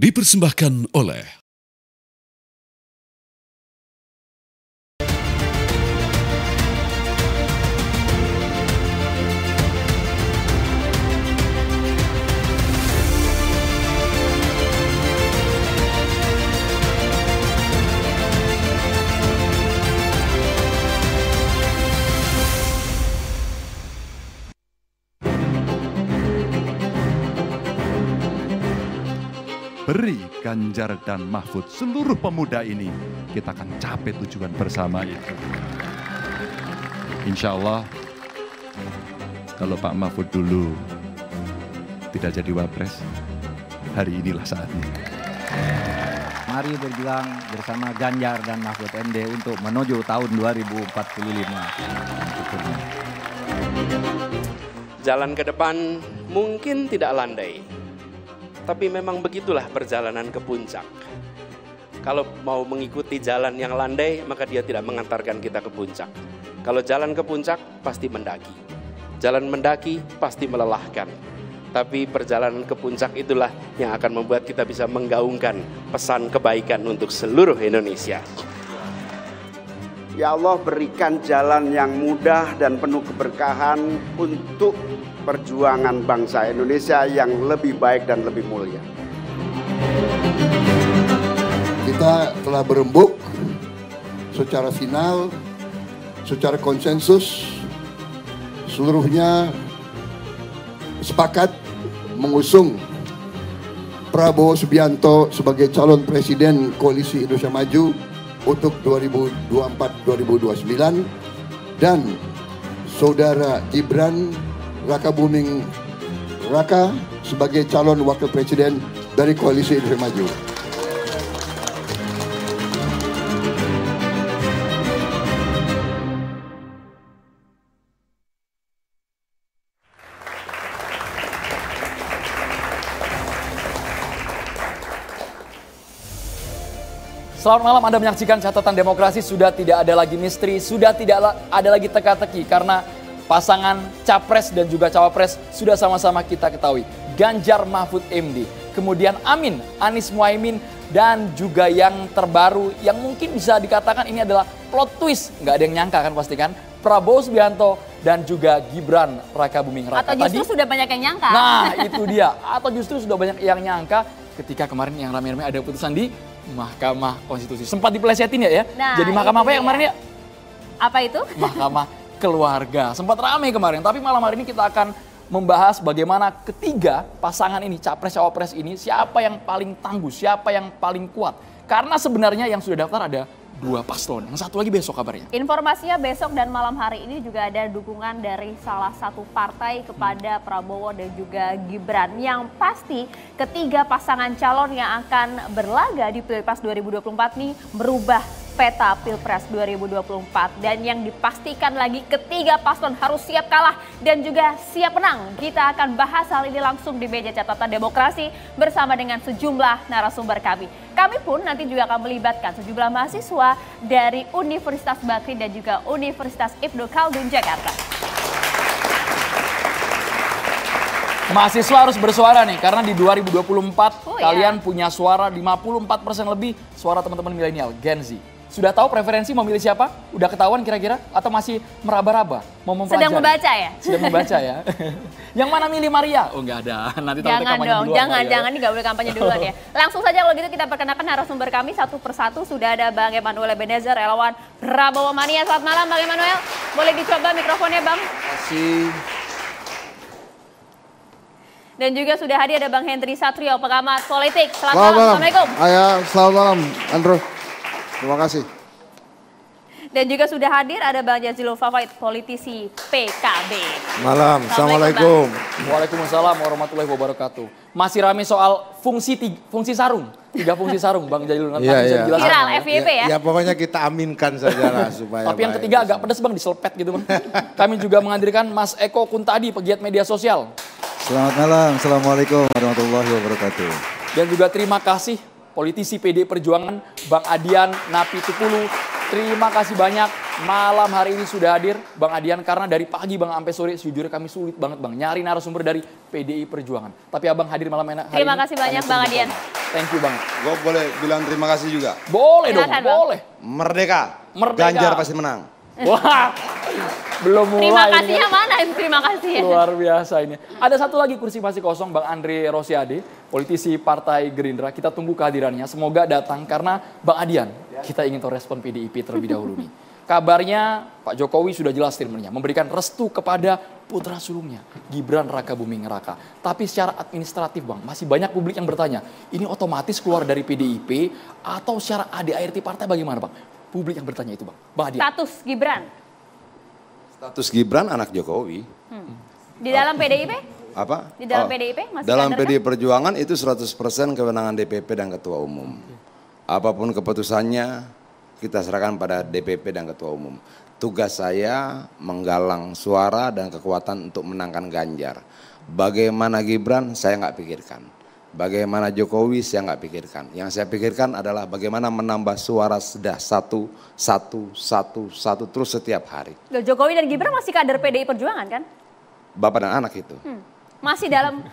dipersembahkan oleh Beri Ganjar dan Mahfud seluruh pemuda ini, kita akan capai tujuan bersama itu. Insya Allah, kalau Pak Mahfud dulu tidak jadi wapres, hari inilah saatnya. Mari berjuang bersama Ganjar dan Mahfud MD untuk menuju tahun 2045. Jalan ke depan mungkin tidak landai. Tapi memang begitulah perjalanan ke puncak. Kalau mau mengikuti jalan yang landai, maka dia tidak mengantarkan kita ke puncak. Kalau jalan ke puncak, pasti mendaki. Jalan mendaki pasti melelahkan. Tapi perjalanan ke puncak itulah yang akan membuat kita bisa menggaungkan pesan kebaikan untuk seluruh Indonesia. Ya Allah, berikan jalan yang mudah dan penuh keberkahan untuk perjuangan bangsa Indonesia yang lebih baik dan lebih mulia. Kita telah berembuk secara final, secara konsensus, seluruhnya sepakat mengusung Prabowo Subianto sebagai calon presiden Koalisi Indonesia Maju untuk 2024-2029 dan Saudara Gibran Rakabuming Raka sebagai calon wakil presiden dari Koalisi Indonesia Maju. Selamat malam, Anda menyaksikan Catatan Demokrasi. Sudah tidak ada lagi misteri, sudah tidak ada lagi teka-teki karena pasangan capres dan juga cawapres sudah sama-sama kita ketahui. Ganjar Mahfud MD, kemudian Amin, Anies Muhaimin, dan juga yang terbaru yang mungkin bisa dikatakan ini adalah plot twist. Nggak ada yang nyangka kan pasti kan? Prabowo Subianto dan juga Gibran Rakabuming Raka. Atau justru tadi, sudah banyak yang nyangka. Nah itu dia, atau justru sudah banyak yang nyangka ketika kemarin yang rame-rame ada putusan di Mahkamah Konstitusi. Sempat dipelesetin ya? Nah, jadi mahkamah apa ya kemarin ya? Apa itu? Mahkamah Keluarga. Sempat ramai kemarin, tapi malam hari ini kita akan membahas bagaimana ketiga pasangan ini, capres-cawapres ini, siapa yang paling tangguh, siapa yang paling kuat. Karena sebenarnya yang sudah daftar ada dua paslon, yang satu lagi besok kabarnya. Informasinya besok dan malam hari ini juga ada dukungan dari salah satu partai kepada Prabowo dan juga Gibran. Yang pasti ketiga pasangan calon yang akan berlaga di Pilpres 2024 ini berubah peta Pilpres 2024, dan yang dipastikan lagi ketiga paslon harus siap kalah dan juga siap menang. Kita akan bahas hal ini langsung di meja Catatan Demokrasi bersama dengan sejumlah narasumber kami. Kami pun nanti juga akan melibatkan sejumlah mahasiswa dari Universitas Bakti dan juga Universitas Ibnu Khaldun Jakarta. Mahasiswa harus bersuara nih, karena di 2024 kalian punya suara 54% lebih suara teman-teman milenial Gen Z. Sudah tahu preferensi memilih siapa? Udah ketahuan kira-kira? Atau masih meraba-raba? Mau mempelajari? Sedang membaca ya? Sedang membaca ya? Yang mana milih Maria? Oh nggak ada, nanti tahu kampanye duluan. Jangan, ini nggak boleh kampanye duluan ya. Langsung saja kalau gitu kita perkenalkan narasumber kami satu persatu. Sudah ada Bang Emmanuel Ebenezer, relawan Prabowo Mania. Selamat malam Bang Emmanuel. Boleh dicoba mikrofonnya Bang? Terima kasih. Dan juga sudah hadir ada Bang Hendri Satrio, pengamat politik. Selamat malam. Assalamualaikum. Selamat malam Andro. Terima kasih. Dan juga sudah hadir ada Bang Jazilul Fawaid, politisi PKB. Malam, Assalamualaikum. Waalaikumsalam warahmatullahi wabarakatuh. Masih ramai soal fungsi sarung. Tiga fungsi sarung, Bang Jazilul. Nanti bisa jelaskan. Viral, FYP ya. Ya pokoknya kita aminkan saja lah supaya. Tapi yang ketiga agak pedas Bang, diselepet gitu Bang. Kami juga menghadirkan Mas Eko Kuntadi, pegiat media sosial. Selamat malam, Assalamualaikum warahmatullahi wabarakatuh. Dan juga terima kasih politisi PDI Perjuangan, Bang Adian Napitupulu. Terima kasih banyak malam hari ini sudah hadir Bang Adian, karena dari pagi Bang sampai sore sejujurnya kami sulit banget Bang nyari narasumber dari PDI Perjuangan. Tapi Abang hadir malam hari ini. Terima kasih banyak Bang Adian. Thank you banget. Gue boleh bilang terima kasih juga? Boleh dong, boleh. Merdeka. Merdeka. Ganjar pasti menang. Wah, belum mulai. Terima kasihnya mana? Terima kasih. Luar biasa ini. Ada satu lagi kursi masih kosong, Bang Andre Rosiade, politisi Partai Gerindra. Kita tunggu kehadirannya. Semoga datang karena Bang Adian, kita ingin tahu respon PDIP terlebih dahulu nih. Kabarnya Pak Jokowi sudah jelas statementnya memberikan restu kepada putra sulungnya Gibran Rakabuming Raka. Tapi secara administratif Bang, masih banyak publik yang bertanya, ini otomatis keluar dari PDIP atau secara ADART partai bagaimana Bang? Publik yang bertanya itu Bang. Bang Adian. Status Gibran. Status Gibran anak Jokowi. Di dalam PDIP? Apa? Di dalam PDIP? Masih dalam PDI Perjuangan itu 100% kewenangan DPP dan ketua umum. Apapun keputusannya kita serahkan pada DPP dan Ketua Umum. Tugas saya menggalang suara dan kekuatan untuk menangkan Ganjar. Bagaimana Gibran saya nggak pikirkan. Bagaimana Jokowi saya nggak pikirkan. Yang saya pikirkan adalah bagaimana menambah suara sedah satu terus setiap hari. Loh, Jokowi dan Gibran masih kader PDI Perjuangan kan? Bapak dan anak itu. Masih dalam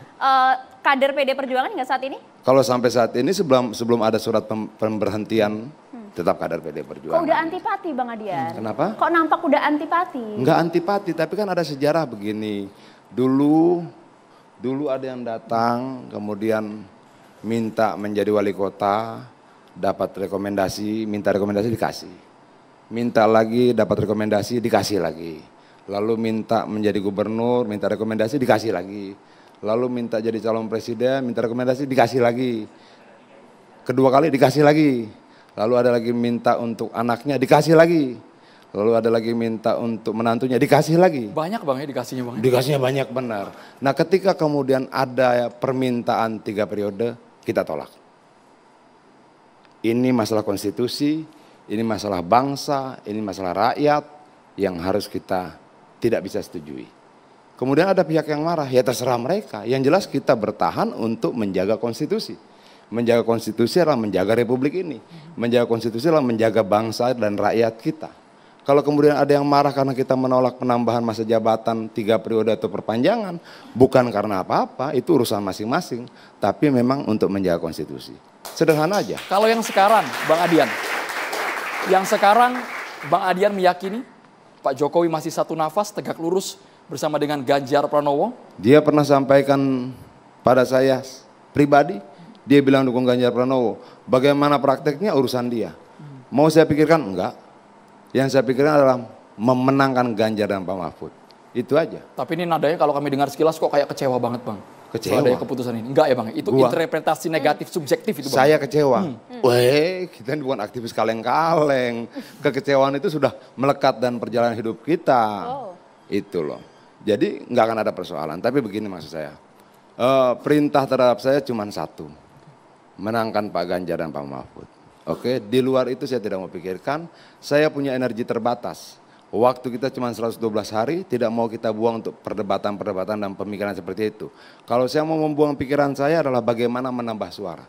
kader PDI Perjuangan nggak saat ini? Kalau sampai saat ini sebelum ada surat pemberhentian tetap kader PD Perjuangan. Kok udah antipati Bang Adian? Kenapa? Kok nampak udah antipati? Enggak antipati, tapi kan ada sejarah begini. Dulu ada yang datang, kemudian minta menjadi wali kota, dapat rekomendasi, minta rekomendasi dikasih. Minta lagi, dapat rekomendasi dikasih lagi. Lalu minta menjadi gubernur, minta rekomendasi dikasih lagi. Lalu minta jadi calon presiden, minta rekomendasi dikasih lagi. Kedua kali dikasih lagi. Lalu ada lagi minta untuk anaknya dikasih lagi. Lalu ada lagi minta untuk menantunya dikasih lagi. Banyak Bang ya dikasihnya Bang. Dikasihnya banyak benar. Nah ketika kemudian ada permintaan 3 periode kita tolak. Ini masalah konstitusi, ini masalah bangsa, ini masalah rakyat yang harus kita tidak bisa setujui. Kemudian ada pihak yang marah, ya terserah mereka. Yang jelas kita bertahan untuk menjaga konstitusi. Menjaga konstitusi adalah menjaga republik ini. Menjaga konstitusi adalah menjaga bangsa dan rakyat kita. Kalau kemudian ada yang marah karena kita menolak penambahan masa jabatan 3 periode atau perpanjangan, bukan karena apa-apa, itu urusan masing-masing. Tapi memang untuk menjaga konstitusi. Sederhana aja. Kalau yang sekarang, Bang Adian. Yang sekarang, Bang Adian meyakini Pak Jokowi masih satu nafas tegak lurus bersama dengan Ganjar Pranowo. Dia pernah sampaikan pada saya pribadi, dia bilang dukung Ganjar Pranowo. Bagaimana prakteknya urusan dia. Mau saya pikirkan? Enggak. Yang saya pikirkan adalah memenangkan Ganjar dan Pak Mahfud. Itu aja. Tapi ini nadanya kalau kami dengar sekilas kok kayak kecewa banget Bang. Kecewa? Soal keputusan ini. Enggak ya Bang? Itu interpretasi negatif subjektif itu Bang. Saya kecewa. Weh, kita bukan aktivis kaleng-kaleng. Kekecewaan itu sudah melekat dan perjalanan hidup kita. Oh. Itu loh. Jadi enggak akan ada persoalan. Tapi begini maksud saya. Perintah terhadap saya cuma satu. Menangkan Pak Ganjar dan Pak Mahfud. Oke, di luar itu saya tidak mau pikirkan. Saya punya energi terbatas. Waktu kita cuma 112 hari, tidak mau kita buang untuk perdebatan-perdebatan dan pemikiran seperti itu. Kalau saya mau membuang pikiran saya adalah bagaimana menambah suara.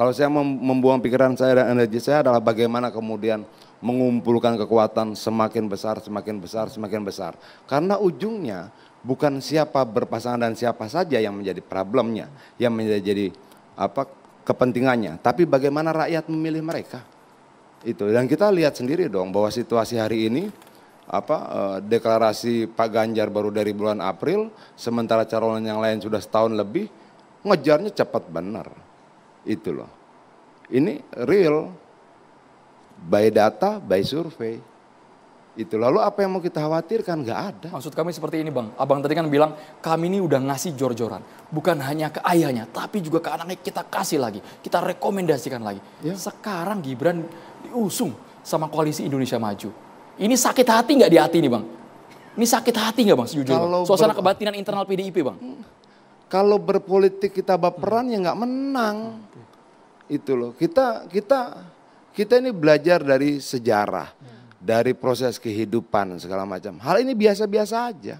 Kalau saya mau membuang pikiran saya dan energi saya adalah bagaimana kemudian mengumpulkan kekuatan semakin besar, semakin besar, semakin besar. Karena ujungnya bukan siapa berpasangan dan siapa saja yang menjadi problemnya, yang menjadi kepentingannya, tapi bagaimana rakyat memilih mereka itu. Dan kita lihat sendiri dong bahwa situasi hari ini deklarasi Pak Ganjar baru dari bulan April, sementara calon yang lain sudah setahun lebih, ngejarnya cepat benar itu loh. Ini real by data, by survei. Itu lalu apa yang mau kita khawatirkan? Nggak ada. Maksud kami seperti ini Bang, Abang tadi kan bilang kami ini udah ngasih jor-joran. Bukan hanya ke ayahnya tapi juga ke anaknya kita kasih lagi. Kita rekomendasikan lagi. Ya. Sekarang Gibran diusung sama Koalisi Indonesia Maju. Ini sakit hati nggak di hati ini Bang? Ini sakit hati nggak Bang sejujurnya? Suasana kebatinan internal PDIP Bang? Kalau berpolitik kita baperan ya nggak menang. Itu loh, kita ini belajar dari sejarah. Dari proses kehidupan segala macam. Hal ini biasa-biasa aja.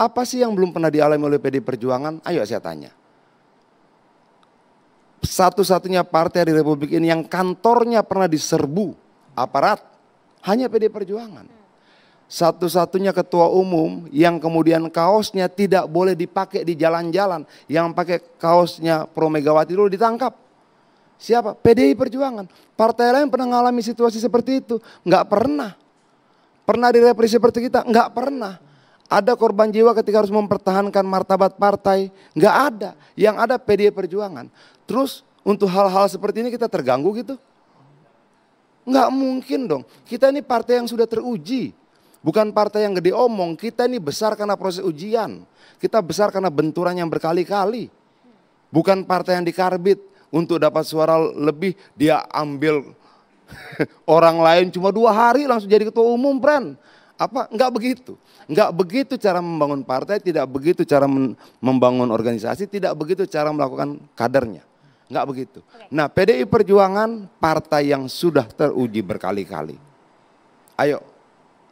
Apa sih yang belum pernah dialami oleh PDI Perjuangan? Ayo saya tanya. Satu-satunya partai di Republik ini yang kantornya pernah diserbu aparat. Hanya PDI Perjuangan. Satu-satunya ketua umum yang kemudian kaosnya tidak boleh dipakai di jalan-jalan. Yang pakai kaosnya pro Megawati dulu ditangkap. Siapa? PDI Perjuangan. Partai lain pernah mengalami situasi seperti itu? Enggak pernah. Pernah direpresi seperti kita? Enggak pernah. Ada korban jiwa ketika harus mempertahankan martabat partai? Enggak ada. Yang ada PDI Perjuangan. Terus untuk hal-hal seperti ini kita terganggu gitu? Enggak mungkin dong. Kita ini partai yang sudah teruji. Bukan partai yang gede omong, kita ini besar karena proses ujian. Kita besar karena benturan yang berkali-kali. Bukan partai yang dikarbit untuk dapat suara lebih, dia ambil orang lain cuma 2 hari langsung jadi ketua umum, friend. Apa? Enggak begitu. Enggak begitu cara membangun partai, tidak begitu cara membangun organisasi, tidak begitu cara melakukan kadernya. Enggak begitu. Nah, PDI Perjuangan partai yang sudah teruji berkali-kali. Ayo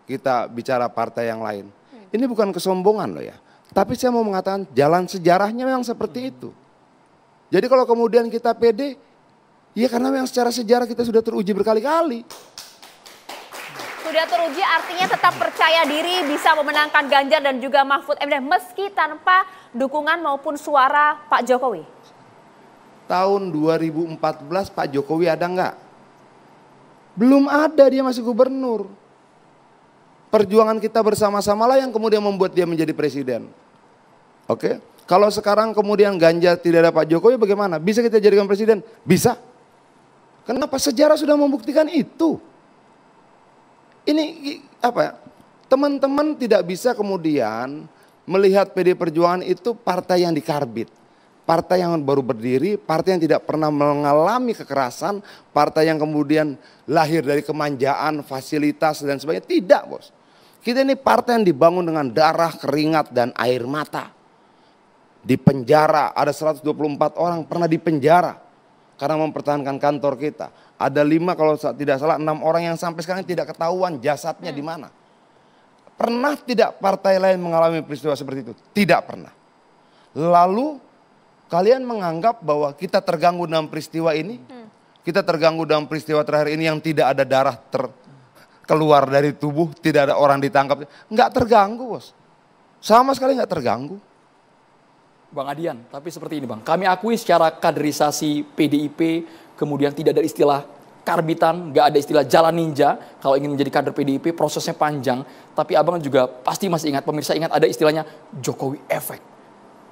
kita bicara partai yang lain. Ini bukan kesombongan loh ya. Tapi saya mau mengatakan jalan sejarahnya memang seperti itu. Jadi kalau kemudian kita pede, ya karena memang secara sejarah kita sudah teruji berkali-kali. Sudah teruji artinya tetap percaya diri bisa memenangkan Ganjar dan juga Mahfud MD meski tanpa dukungan maupun suara Pak Jokowi. Tahun 2014 Pak Jokowi ada nggak? Belum ada, dia masih gubernur. Perjuangan kita bersama-samalah yang kemudian membuat dia menjadi presiden. Oke, kalau sekarang kemudian Ganjar tidak ada Pak Jokowi bagaimana? Bisa kita jadikan presiden? Bisa. Kenapa? Sejarah sudah membuktikan itu. Ini apa ya? Teman-teman tidak bisa kemudian melihat PD Perjuangan itu partai yang dikarbit. Partai yang baru berdiri, partai yang tidak pernah mengalami kekerasan, partai yang kemudian lahir dari kemanjaan, fasilitas dan sebagainya. Tidak, bos. Kita ini partai yang dibangun dengan darah, keringat, dan air mata. Di penjara, ada 124 orang pernah di penjara karena mempertahankan kantor kita. Ada 5 kalau tidak salah 6 orang yang sampai sekarang tidak ketahuan jasadnya di mana. Pernah tidak partai lain mengalami peristiwa seperti itu? Tidak pernah. Lalu kalian menganggap bahwa kita terganggu dalam peristiwa ini? Kita terganggu dalam peristiwa terakhir ini yang tidak ada darah keluar dari tubuh, tidak ada orang ditangkap. Enggak terganggu, bos. Sama sekali enggak terganggu. Bang Adian, tapi seperti ini Bang. Kami akui secara kaderisasi PDIP, kemudian tidak ada istilah karbitan, enggak ada istilah jalan ninja. Kalau ingin menjadi kader PDIP prosesnya panjang. Tapi Abang juga pasti masih ingat, pemirsa ingat ada istilahnya Jokowi Efek.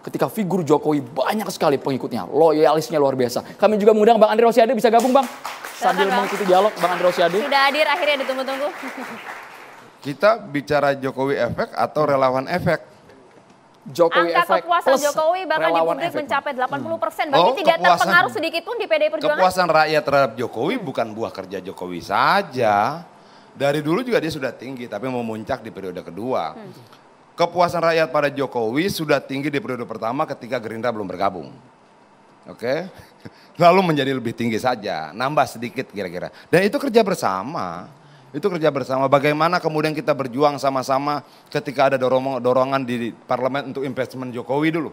Ketika figur Jokowi banyak sekali pengikutnya, loyalisnya luar biasa. Kami juga mengundang Bang Andre Rosiade, bisa gabung Bang? Sambil mengikuti dialog Bang Andre Rosiade. Sudah hadir, akhirnya ditunggu-tunggu. Kita bicara Jokowi Efek atau relawan efek? Jokowi Efek. Angka kepuasan Jokowi bahkan di publik mencapai 80%. Berarti tidak terpengaruh sedikit pun di PDI Perjuangan. Kepuasan rakyat terhadap Jokowi bukan buah kerja Jokowi saja. Dari dulu juga dia sudah tinggi, tapi memuncak di periode kedua. Kepuasan rakyat pada Jokowi sudah tinggi di periode pertama ketika Gerindra belum bergabung. Oke, lalu menjadi lebih tinggi saja, nambah sedikit kira-kira. Dan itu kerja bersama, Bagaimana kemudian kita berjuang sama-sama ketika ada dorongan di parlemen untuk impeachment Jokowi dulu.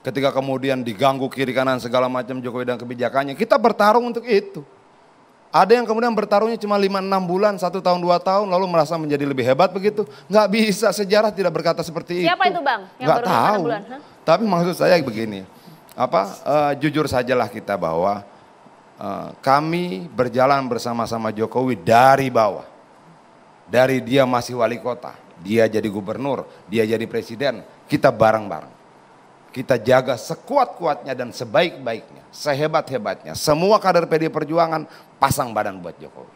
Ketika kemudian diganggu kiri kanan segala macam Jokowi dan kebijakannya, kita bertarung untuk itu. Ada yang kemudian bertarungnya cuma 5–6 bulan, 1–2 tahun, lalu merasa menjadi lebih hebat begitu. Nggak bisa, sejarah tidak berkata seperti itu. Siapa itu Bang? Nggak tahu. Tapi maksud saya begini, jujur sajalah kita bahwa kami berjalan bersama-sama Jokowi dari bawah. Dari dia masih wali kota, dia jadi gubernur, dia jadi presiden, kita bareng-bareng. Kita jaga sekuat-kuatnya dan sebaik-baiknya, sehebat-hebatnya. Semua kader PD Perjuangan pasang badan buat Jokowi.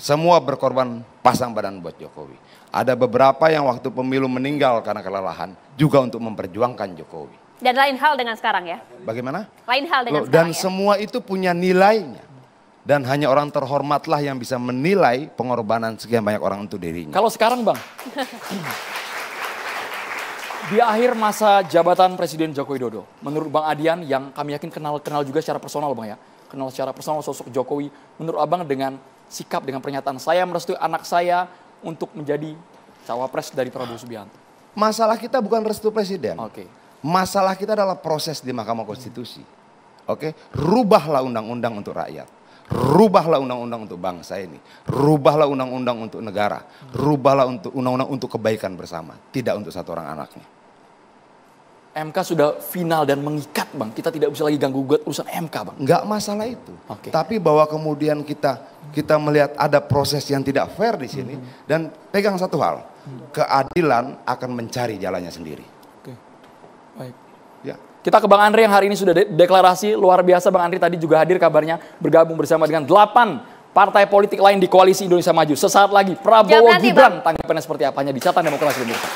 Semua berkorban pasang badan buat Jokowi. Ada beberapa yang waktu pemilu meninggal karena kelelahan juga untuk memperjuangkan Jokowi. Dan lain hal dengan sekarang ya? Bagaimana? Lain hal dengan sekarang ya? Dan semua itu punya nilainya. Dan hanya orang terhormatlah yang bisa menilai pengorbanan sekian banyak orang untuk dirinya. Kalau sekarang Bang? Di akhir masa jabatan Presiden Joko Widodo, menurut Bang Adian yang kami yakin kenal juga secara personal Bang ya, kenal secara personal sosok Jokowi, menurut Abang dengan sikap, dengan pernyataan saya merestui anak saya untuk menjadi cawapres dari Prabowo Subianto. Masalah kita bukan restu Presiden, masalah kita adalah proses di Mahkamah Konstitusi. Rubahlah undang-undang untuk rakyat. Rubahlah undang-undang untuk bangsa ini, rubahlah undang-undang untuk negara, rubahlah untuk undang-undang untuk kebaikan bersama, tidak untuk satu orang anaknya. MK sudah final dan mengikat, Bang. Kita tidak bisa lagi ganggu-gugat urusan MK, Bang. Enggak masalah itu. Okay. Tapi bahwa kemudian kita melihat ada proses yang tidak fair di sini. Dan pegang satu hal, keadilan akan mencari jalannya sendiri. Oke, baik. Ya. Kita ke Bang Andre yang hari ini sudah deklarasi luar biasa. Bang Andre tadi juga hadir kabarnya bergabung bersama dengan 8 partai politik lain di Koalisi Indonesia Maju. Sesaat lagi, Prabowo Gibran. Tanggapannya seperti apanya di Catatan Demokrasi Indonesia.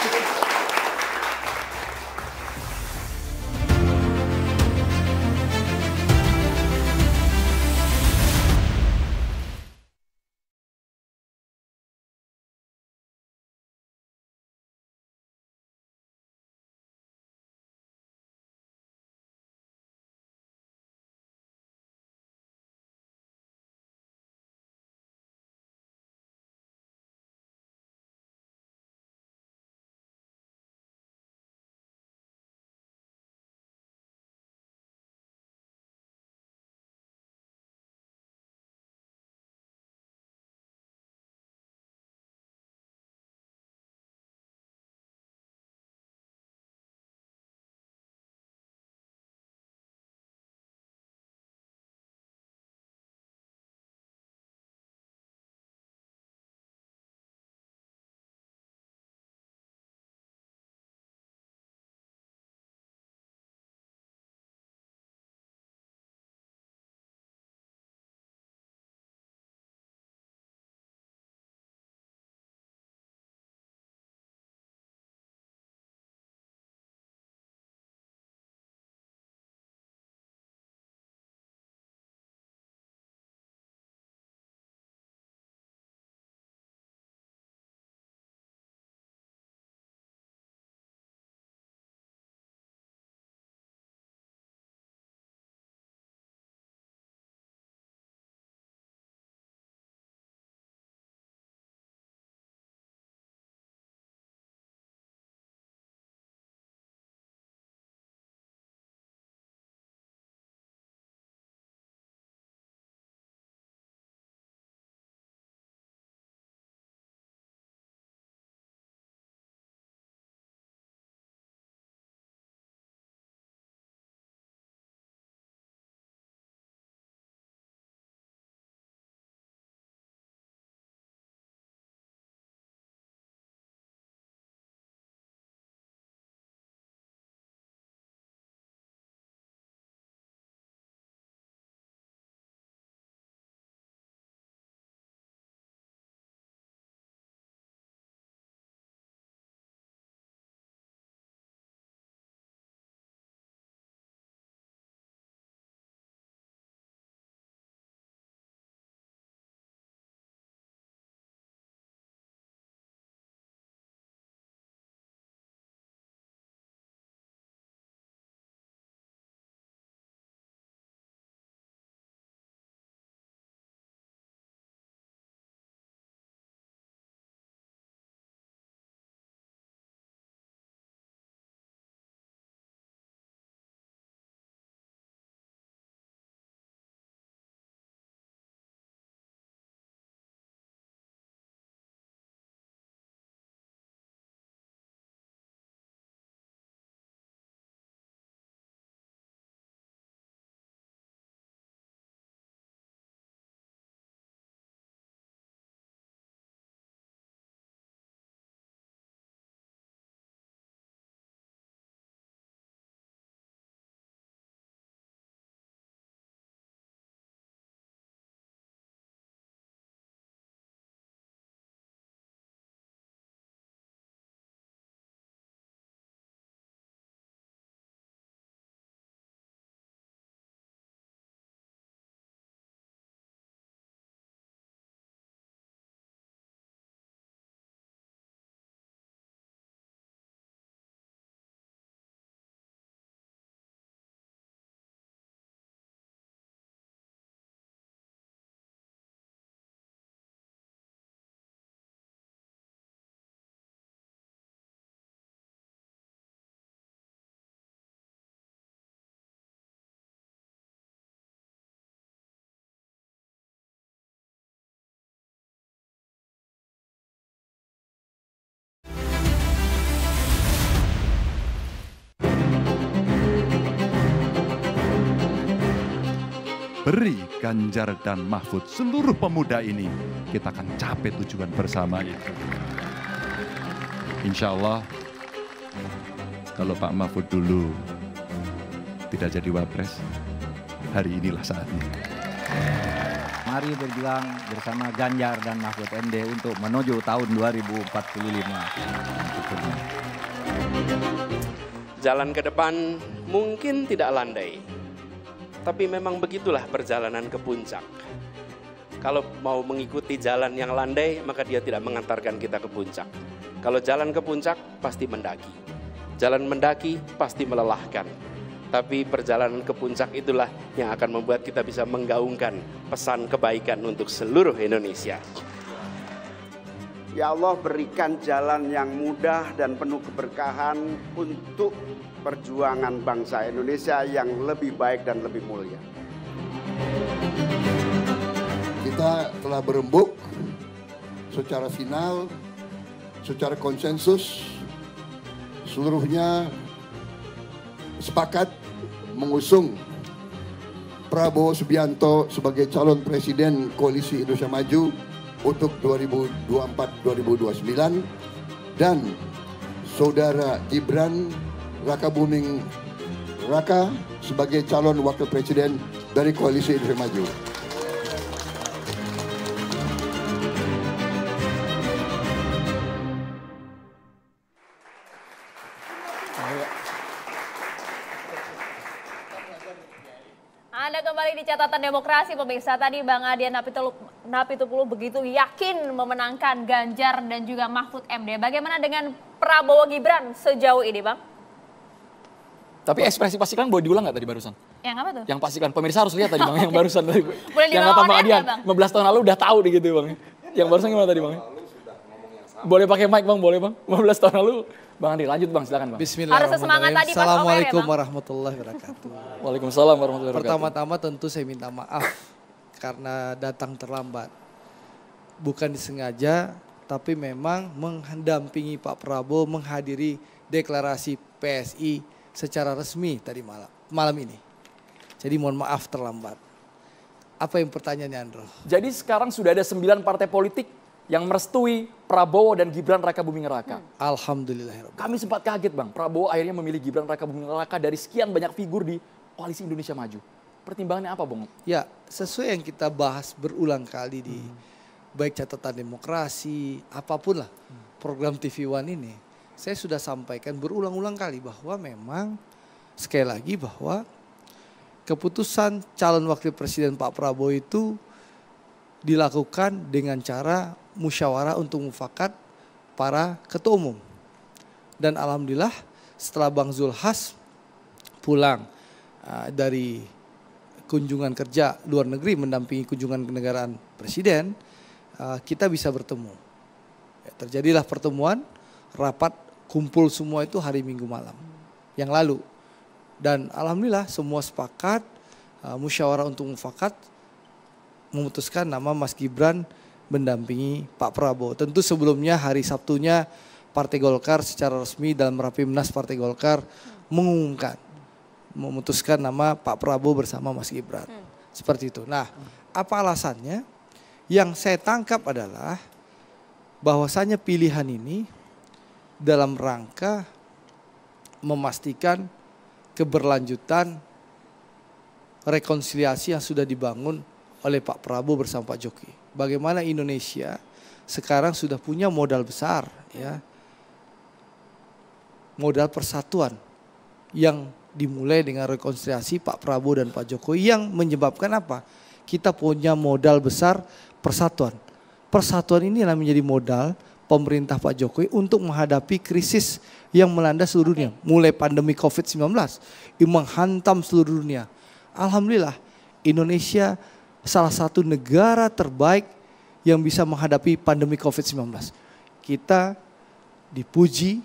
beri Ganjar dan Mahfud seluruh pemuda ini, kita akan capai tujuan bersamanya. Insya Allah, kalau Pak Mahfud dulu tidak jadi wapres, hari inilah saatnya. Mari berjuang bersama Ganjar dan Mahfud MD untuk menuju tahun 2045. Jalan ke depan mungkin tidak landai, tapi memang begitulah perjalanan ke puncak. Kalau mau mengikuti jalan yang landai, maka dia tidak mengantarkan kita ke puncak. Kalau jalan ke puncak, pasti mendaki. Jalan mendaki pasti melelahkan. Tapi perjalanan ke puncak itulah yang akan membuat kita bisa menggaungkan pesan kebaikan untuk seluruh Indonesia. Ya Allah, berikan jalan yang mudah dan penuh keberkahan untuk perjuangan bangsa Indonesia yang lebih baik dan lebih mulia. Kita telah berembuk secara final, secara konsensus, seluruhnya sepakat mengusung Prabowo Subianto sebagai calon presiden Koalisi Indonesia Maju untuk 2024-2029 dan saudara Gibran Rakabuming Raka sebagai calon wakil presiden dari Koalisi Indonesia Maju. Kembali di Catatan Demokrasi, pemirsa. Tadi Bang Adian Napitupulu begitu yakin memenangkan Ganjar dan juga Mahfud MD. Bagaimana dengan Prabowo Gibran sejauh ini, Bang? Tapi ekspresi pastikan boleh diulang nggak tadi barusan? Yang apa tuh? Yang pastikan. Pemirsa harus lihat tadi, Bang, yang barusan tadi. Yang kata Bang Adian, 15 tahun lalu udah tahu deh gitu, Bang. Yang barusan gimana tadi, Bang? Boleh pakai mic, Bang, boleh, Bang. 15 tahun lalu. Bang Andri, lanjut, Bang, silakan, Bang. Bismillahirrahmanirrahim. Assalamualaikum warahmatullahi wabarakatuh. Waalaikumsalam warahmatullahi wabarakatuh. Pertama-tama tentu saya minta maaf karena datang terlambat. Bukan disengaja, tapi memang mendampingi Pak Prabowo menghadiri deklarasi PSI secara resmi tadi malam ini. Jadi mohon maaf terlambat. Apa yang pertanyaannya, Andro? Jadi sekarang sudah ada 9 partai politik yang merestui Prabowo dan Gibran Rakabuming Raka. Alhamdulillah. Kami sempat kaget, Bang. Prabowo akhirnya memilih Gibran Rakabuming Raka dari sekian banyak figur di Koalisi Indonesia Maju. Pertimbangannya apa, Bang? Ya, sesuai yang kita bahas berulang kali di baik Catatan Demokrasi, apapun lah program tvOne ini. Saya sudah sampaikan berulang-ulang kali bahwa memang sekali lagi bahwa keputusan calon wakil presiden Pak Prabowo itu dilakukan dengan cara musyawarah untuk mufakat para ketua umum. Dan alhamdulillah setelah Bang Zulhas pulang dari kunjungan kerja luar negeri mendampingi kunjungan kenegaraan presiden, kita bisa bertemu. Ya, terjadilah pertemuan, rapat kumpul semua itu hari Minggu malam yang lalu. Dan alhamdulillah semua sepakat, musyawarah untuk mufakat memutuskan nama Mas Gibran mendampingi Pak Prabowo. Tentu sebelumnya hari Sabtunya Partai Golkar secara resmi dalam Rapimnas Partai Golkar mengumumkan, memutuskan nama Pak Prabowo bersama Mas Gibran. Seperti itu. Nah, apa alasannya? Yang saya tangkap adalah bahwasanya pilihan ini dalam rangka memastikan keberlanjutan rekonsiliasi yang sudah dibangun oleh Pak Prabowo bersama Pak Jokowi. Bagaimana Indonesia sekarang sudah punya modal besar, ya, modal persatuan yang dimulai dengan rekonsiliasi Pak Prabowo dan Pak Jokowi yang menyebabkan apa? Kita punya modal besar persatuan. Persatuan ini adalah menjadi modal pemerintah Pak Jokowi untuk menghadapi krisis yang melanda seluruh dunia. Mulai pandemi COVID-19 yang menghantam seluruh dunia. Alhamdulillah Indonesia salah satu negara terbaik yang bisa menghadapi pandemi COVID-19. Kita dipuji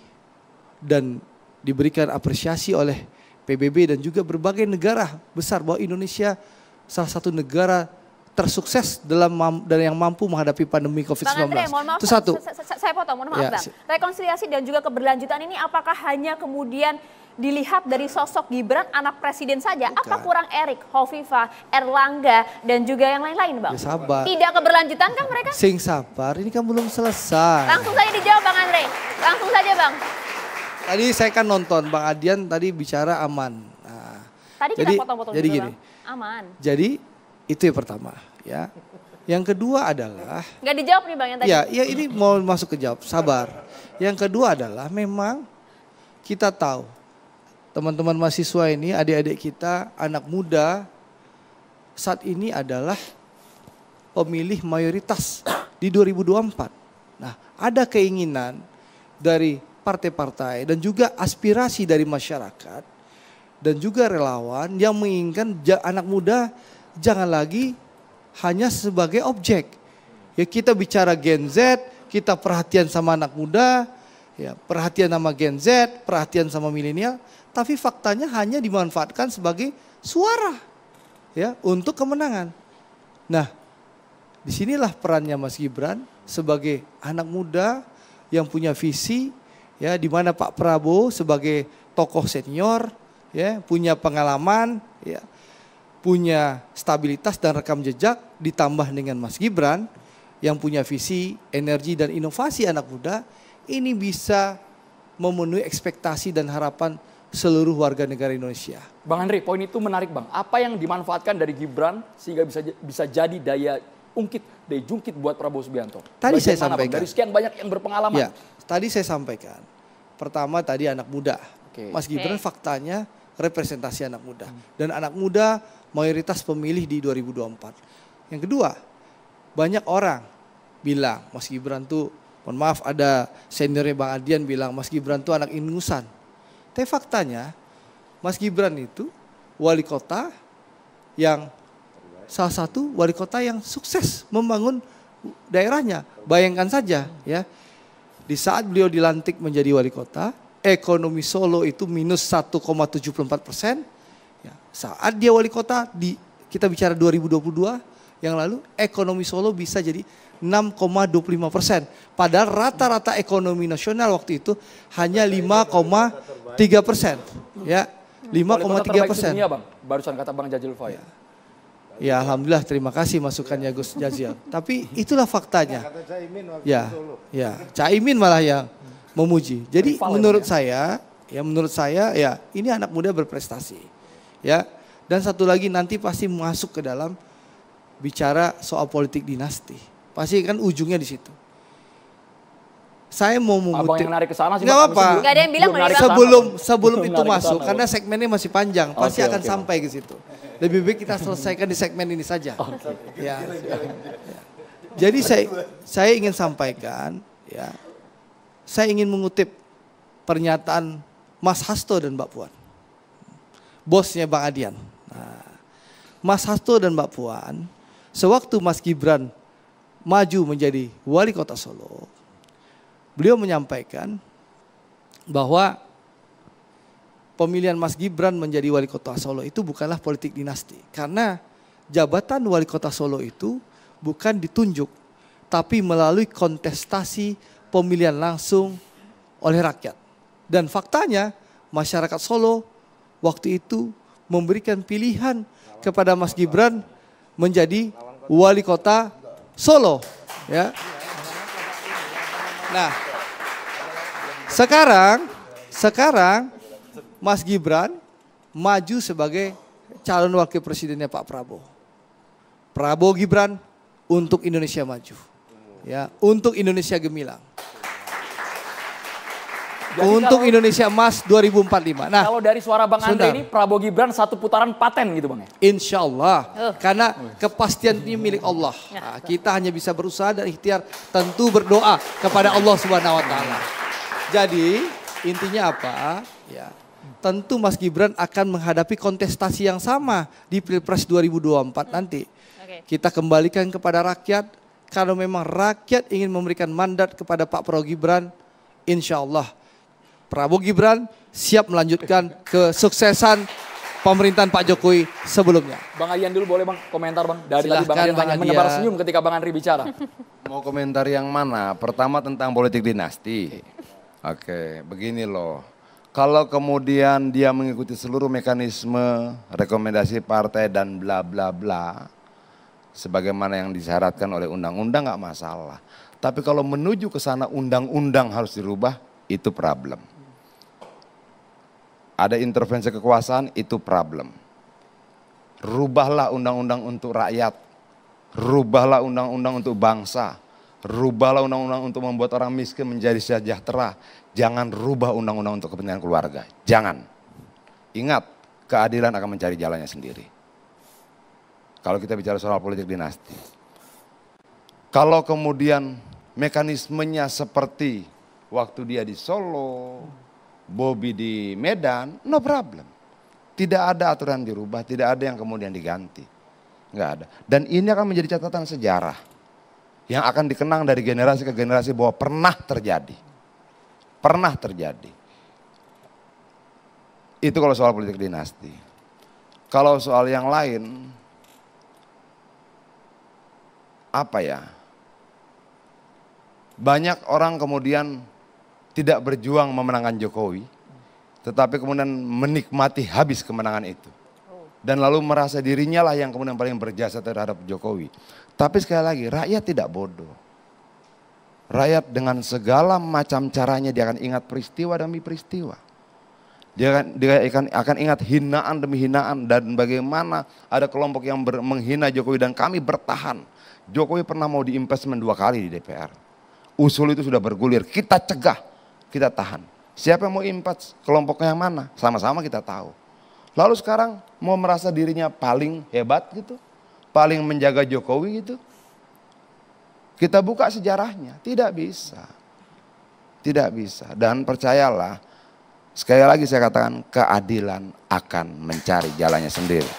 dan diberikan apresiasi oleh PBB dan juga berbagai negara besar bahwa Indonesia salah satu negara tersukses dan yang mampu menghadapi pandemi COVID-19. Bang Andre, mohon maaf, itu satu. Saya potong, mohon maaf, ya, Bang. Rekonsiliasi dan juga keberlanjutan ini apakah hanya kemudian dilihat dari sosok Gibran anak presiden saja, bukan. Apa kurang Erick, Hovifa, Erlangga, dan juga yang lain-lain, Bang? Ya, sabar. Tidak keberlanjutan kan mereka? Sing sabar, ini kan belum selesai. Langsung saja dijawab, Bang Andre. Langsung saja, Bang. Tadi saya kan nonton, Bang Adian tadi bicara aman. Nah, tadi kita potong-potong dulu, gini, Bang. Aman. Jadi, itu yang pertama, ya. Yang kedua adalah... Nggak dijawab nih, Bang, yang tadi. Ya, ini mau masuk ke jawab, sabar. Yang kedua adalah memang kita tahu teman-teman mahasiswa ini, adik-adik kita, anak muda saat ini adalah pemilih mayoritas di 2024. Nah, ada keinginan dari partai-partai dan juga aspirasi dari masyarakat dan juga relawan yang menginginkan anak muda jangan lagi hanya sebagai objek. Ya, kita bicara Gen Z, kita perhatian sama anak muda, ya, perhatian sama Gen Z, perhatian sama milenial. Tapi faktanya hanya dimanfaatkan sebagai suara, ya, untuk kemenangan. Nah, disinilah perannya Mas Gibran sebagai anak muda yang punya visi, ya, di mana Pak Prabowo sebagai tokoh senior, ya, punya pengalaman, ya, punya stabilitas dan rekam jejak, ditambah dengan Mas Gibran yang punya visi, energi dan inovasi anak muda, ini bisa memenuhi ekspektasi dan harapan seluruh warga negara Indonesia. Bang Andre, poin itu menarik, Bang. Apa yang dimanfaatkan dari Gibran sehingga bisa jadi daya ungkit, daya jungkit buat Prabowo Subianto? Tadi saya sampaikan. Bang? Dari sekian banyak yang berpengalaman. Ya, tadi saya sampaikan. Pertama tadi anak muda. Okay. Mas Gibran faktanya representasi anak muda. Dan anak muda mayoritas pemilih di 2024. Yang kedua, banyak orang bilang Mas Gibran tuh, mohon maaf ada seniornya Bang Adian bilang Mas Gibran tuh anak ingusan. Tapi faktanya Mas Gibran itu wali kota yang salah satu wali kota yang sukses membangun daerahnya. Bayangkan saja, ya, di saat beliau dilantik menjadi wali kota, ekonomi Solo itu minus 1,74%. Ya, saat dia wali kota, kita bicara 2022 yang lalu, ekonomi Solo bisa jadi 6,25%. Padahal rata-rata ekonomi nasional waktu itu hanya 5,3%. Ya, 5,3%. Barusan kata Bang Jazilul Fawaid. Ya, alhamdulillah, terima kasih masukannya Gus Jazil. Tapi itulah faktanya. Ya, ya, Caimin malah yang memuji. Jadi menurut saya, ya, ya ini anak muda berprestasi. Ya, dan satu lagi nanti pasti masuk ke dalam bicara soal politik dinasti. Pasti kan ujungnya di situ. Saya mau mengutip. Abang yang narik ke sana sih. Gak apa-apa. Gak ada yang bilang sebelum itu masuk, karena segmennya masih panjang, pasti akan sampai ke situ. Lebih baik kita selesaikan di segmen ini saja. Okay. Ya. Jadi saya ingin sampaikan, ya, saya ingin mengutip pernyataan Mas Hasto dan Mbak Puan, bosnya Bang Adian. Nah, Mas Hasto dan Mbak Puan, sewaktu Mas Gibran maju menjadi wali kota Solo, beliau menyampaikan bahwa pemilihan Mas Gibran menjadi wali kota Solo itu bukanlah politik dinasti. Karena jabatan wali kota Solo itu bukan ditunjuk, tapi melalui kontestasi pemilihan langsung oleh rakyat. Dan faktanya masyarakat Solo waktu itu memberikan pilihan kepada Mas Gibran menjadi wali kota Solo, ya. Nah, sekarang Mas Gibran maju sebagai calon wakil presidennya Pak Prabowo. Prabowo Gibran untuk Indonesia Maju, ya, untuk Indonesia Gemilang, untuk Indonesia Emas 2045. Nah, kalau dari suara Bang Andre ini Prabowo Gibran satu putaran paten gitu, Bang, ya? Insya Allah, karena kepastian ini milik Allah. Nah, kita hanya bisa berusaha dan ikhtiar, tentu berdoa kepada Allah Subhanahu Wa Taala. Jadi intinya apa? Ya, tentu Mas Gibran akan menghadapi kontestasi yang sama di Pilpres 2024 nanti. Kita kembalikan kepada rakyat. Kalau memang rakyat ingin memberikan mandat kepada Pak Prabowo Gibran, insya Allah Prabowo Gibran siap melanjutkan kesuksesan pemerintahan Pak Jokowi sebelumnya. Bang Adian dulu boleh, Bang, komentar, Bang. Dari tadi Bang Adian hanya menebar senyum ketika Bang Andri bicara. Mau komentar yang mana? Pertama tentang politik dinasti. Oke, begini loh. Kalau kemudian dia mengikuti seluruh mekanisme, rekomendasi partai dan bla bla bla, sebagaimana yang disyaratkan oleh undang-undang nggak masalah. Tapi kalau menuju ke sana undang-undang harus dirubah, itu problem. Ada intervensi kekuasaan, itu problem. Rubahlah undang-undang untuk rakyat, rubahlah undang-undang untuk bangsa, rubahlah undang-undang untuk membuat orang miskin menjadi sejahtera. Jangan rubah undang-undang untuk kepentingan keluarga, jangan. Ingat, keadilan akan mencari jalannya sendiri. Kalau kita bicara soal politik dinasti. Kalau kemudian mekanismenya seperti waktu dia di Solo, Bobby di Medan, no problem. Tidak ada aturan dirubah, tidak ada yang kemudian diganti. Nggak ada. Dan ini akan menjadi catatan sejarah yang akan dikenang dari generasi ke generasi bahwa pernah terjadi. Pernah terjadi. Itu kalau soal politik dinasti. Kalau soal yang lain, apa ya? Banyak orang kemudian tidak berjuang memenangkan Jokowi, tetapi kemudian menikmati habis kemenangan itu. Dan lalu merasa dirinya lah yang kemudian paling berjasa terhadap Jokowi. Tapi sekali lagi, rakyat tidak bodoh. Rakyat dengan segala macam caranya dia akan ingat peristiwa demi peristiwa. Dia akan ingat hinaan demi hinaan dan bagaimana ada kelompok yang menghina Jokowi dan kami bertahan. Jokowi pernah mau diimpeachment 2 kali di DPR. Usul itu sudah bergulir, kita cegah, kita tahan. Siapa yang mau impeach, kelompoknya yang mana, sama-sama kita tahu. Lalu sekarang mau merasa dirinya paling hebat gitu, paling menjaga Jokowi gitu. Kita buka sejarahnya, tidak bisa. Tidak bisa, dan percayalah, sekali lagi saya katakan, keadilan akan mencari jalannya sendiri.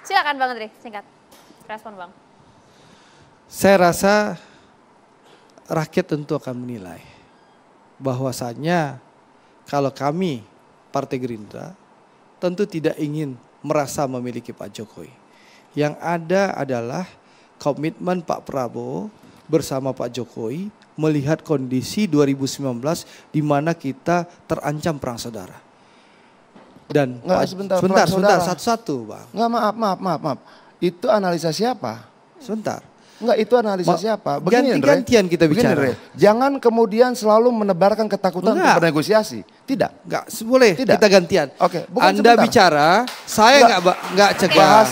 Silakan Bang Hendri, singkat, respon Bang. Saya rasa rakyat tentu akan menilai bahwasanya kalau kami Partai Gerindra tentu tidak ingin merasa memiliki Pak Jokowi. Yang ada adalah komitmen Pak Prabowo bersama Pak Jokowi melihat kondisi 2019 di mana kita terancam perang saudara. Dan nggak, sebentar satu-satu Bang. Nggak, maaf. Itu analisa siapa? Sebentar. Enggak, itu analisa siapa? Gantian kita bicara. Begini, jangan kemudian selalu menebarkan ketakutan untuk bernegosiasi. Tidak. Enggak, boleh. Tidak. Kita gantian. Oke. Anda bicara, saya enggak cegah.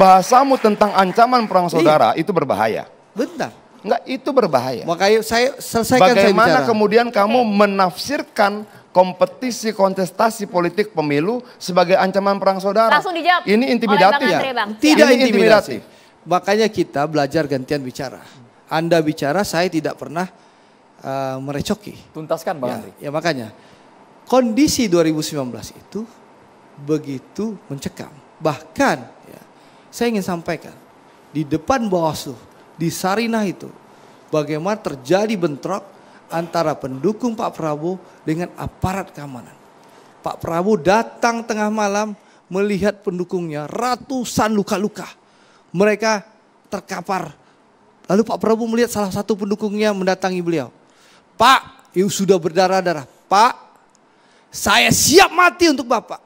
Bahasamu tentang ancaman perang saudara itu berbahaya. Bentar. Enggak, itu berbahaya. Makanya saya selesaikan. Bagaimana kemudian kamu menafsirkan kompetisi kontestasi politik pemilu sebagai ancaman perang saudara? Langsung dijawab. Ini intimidatif. Tidak intimidatif. Makanya kita belajar gantian bicara. Anda bicara, saya tidak pernah merecoki. Tuntaskan Bang Hendri. Ya makanya kondisi 2019 itu begitu mencekam. Bahkan ya, saya ingin sampaikan di depan Bawaslu di Sarinah itu bagaimana terjadi bentrok antara pendukung Pak Prabowo dengan aparat keamanan. Pak Prabowo datang tengah malam melihat pendukungnya ratusan luka-luka. Mereka terkapar. Lalu Pak Prabowo melihat salah satu pendukungnya mendatangi beliau. Pak, itu sudah berdarah-darah. Pak, saya siap mati untuk Bapak.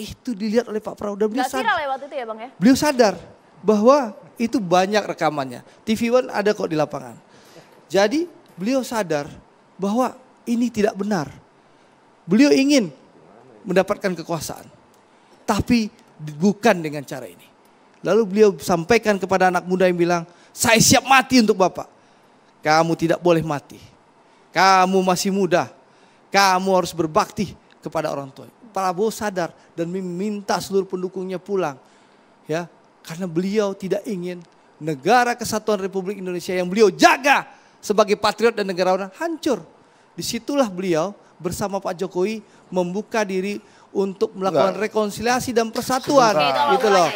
Itu dilihat oleh Pak Prabowo. Dan beliau sadar, lewat itu ya Bang ya? Beliau sadar bahwa itu banyak rekamannya. tvOne ada kok di lapangan. Jadi beliau sadar bahwa ini tidak benar. Beliau ingin mendapatkan kekuasaan. Tapi bukan dengan cara ini. Lalu beliau sampaikan kepada anak muda yang bilang, saya siap mati untuk Bapak. Kamu tidak boleh mati. Kamu masih muda. Kamu harus berbakti kepada orang tua. Prabowo sadar dan meminta seluruh pendukungnya pulang. Ya, karena beliau tidak ingin negara kesatuan Republik Indonesia yang beliau jaga sebagai patriot dan negarawan hancur. Disitulah beliau bersama Pak Jokowi membuka diri untuk melakukan rekonsiliasi dan persatuan. Gitu loh.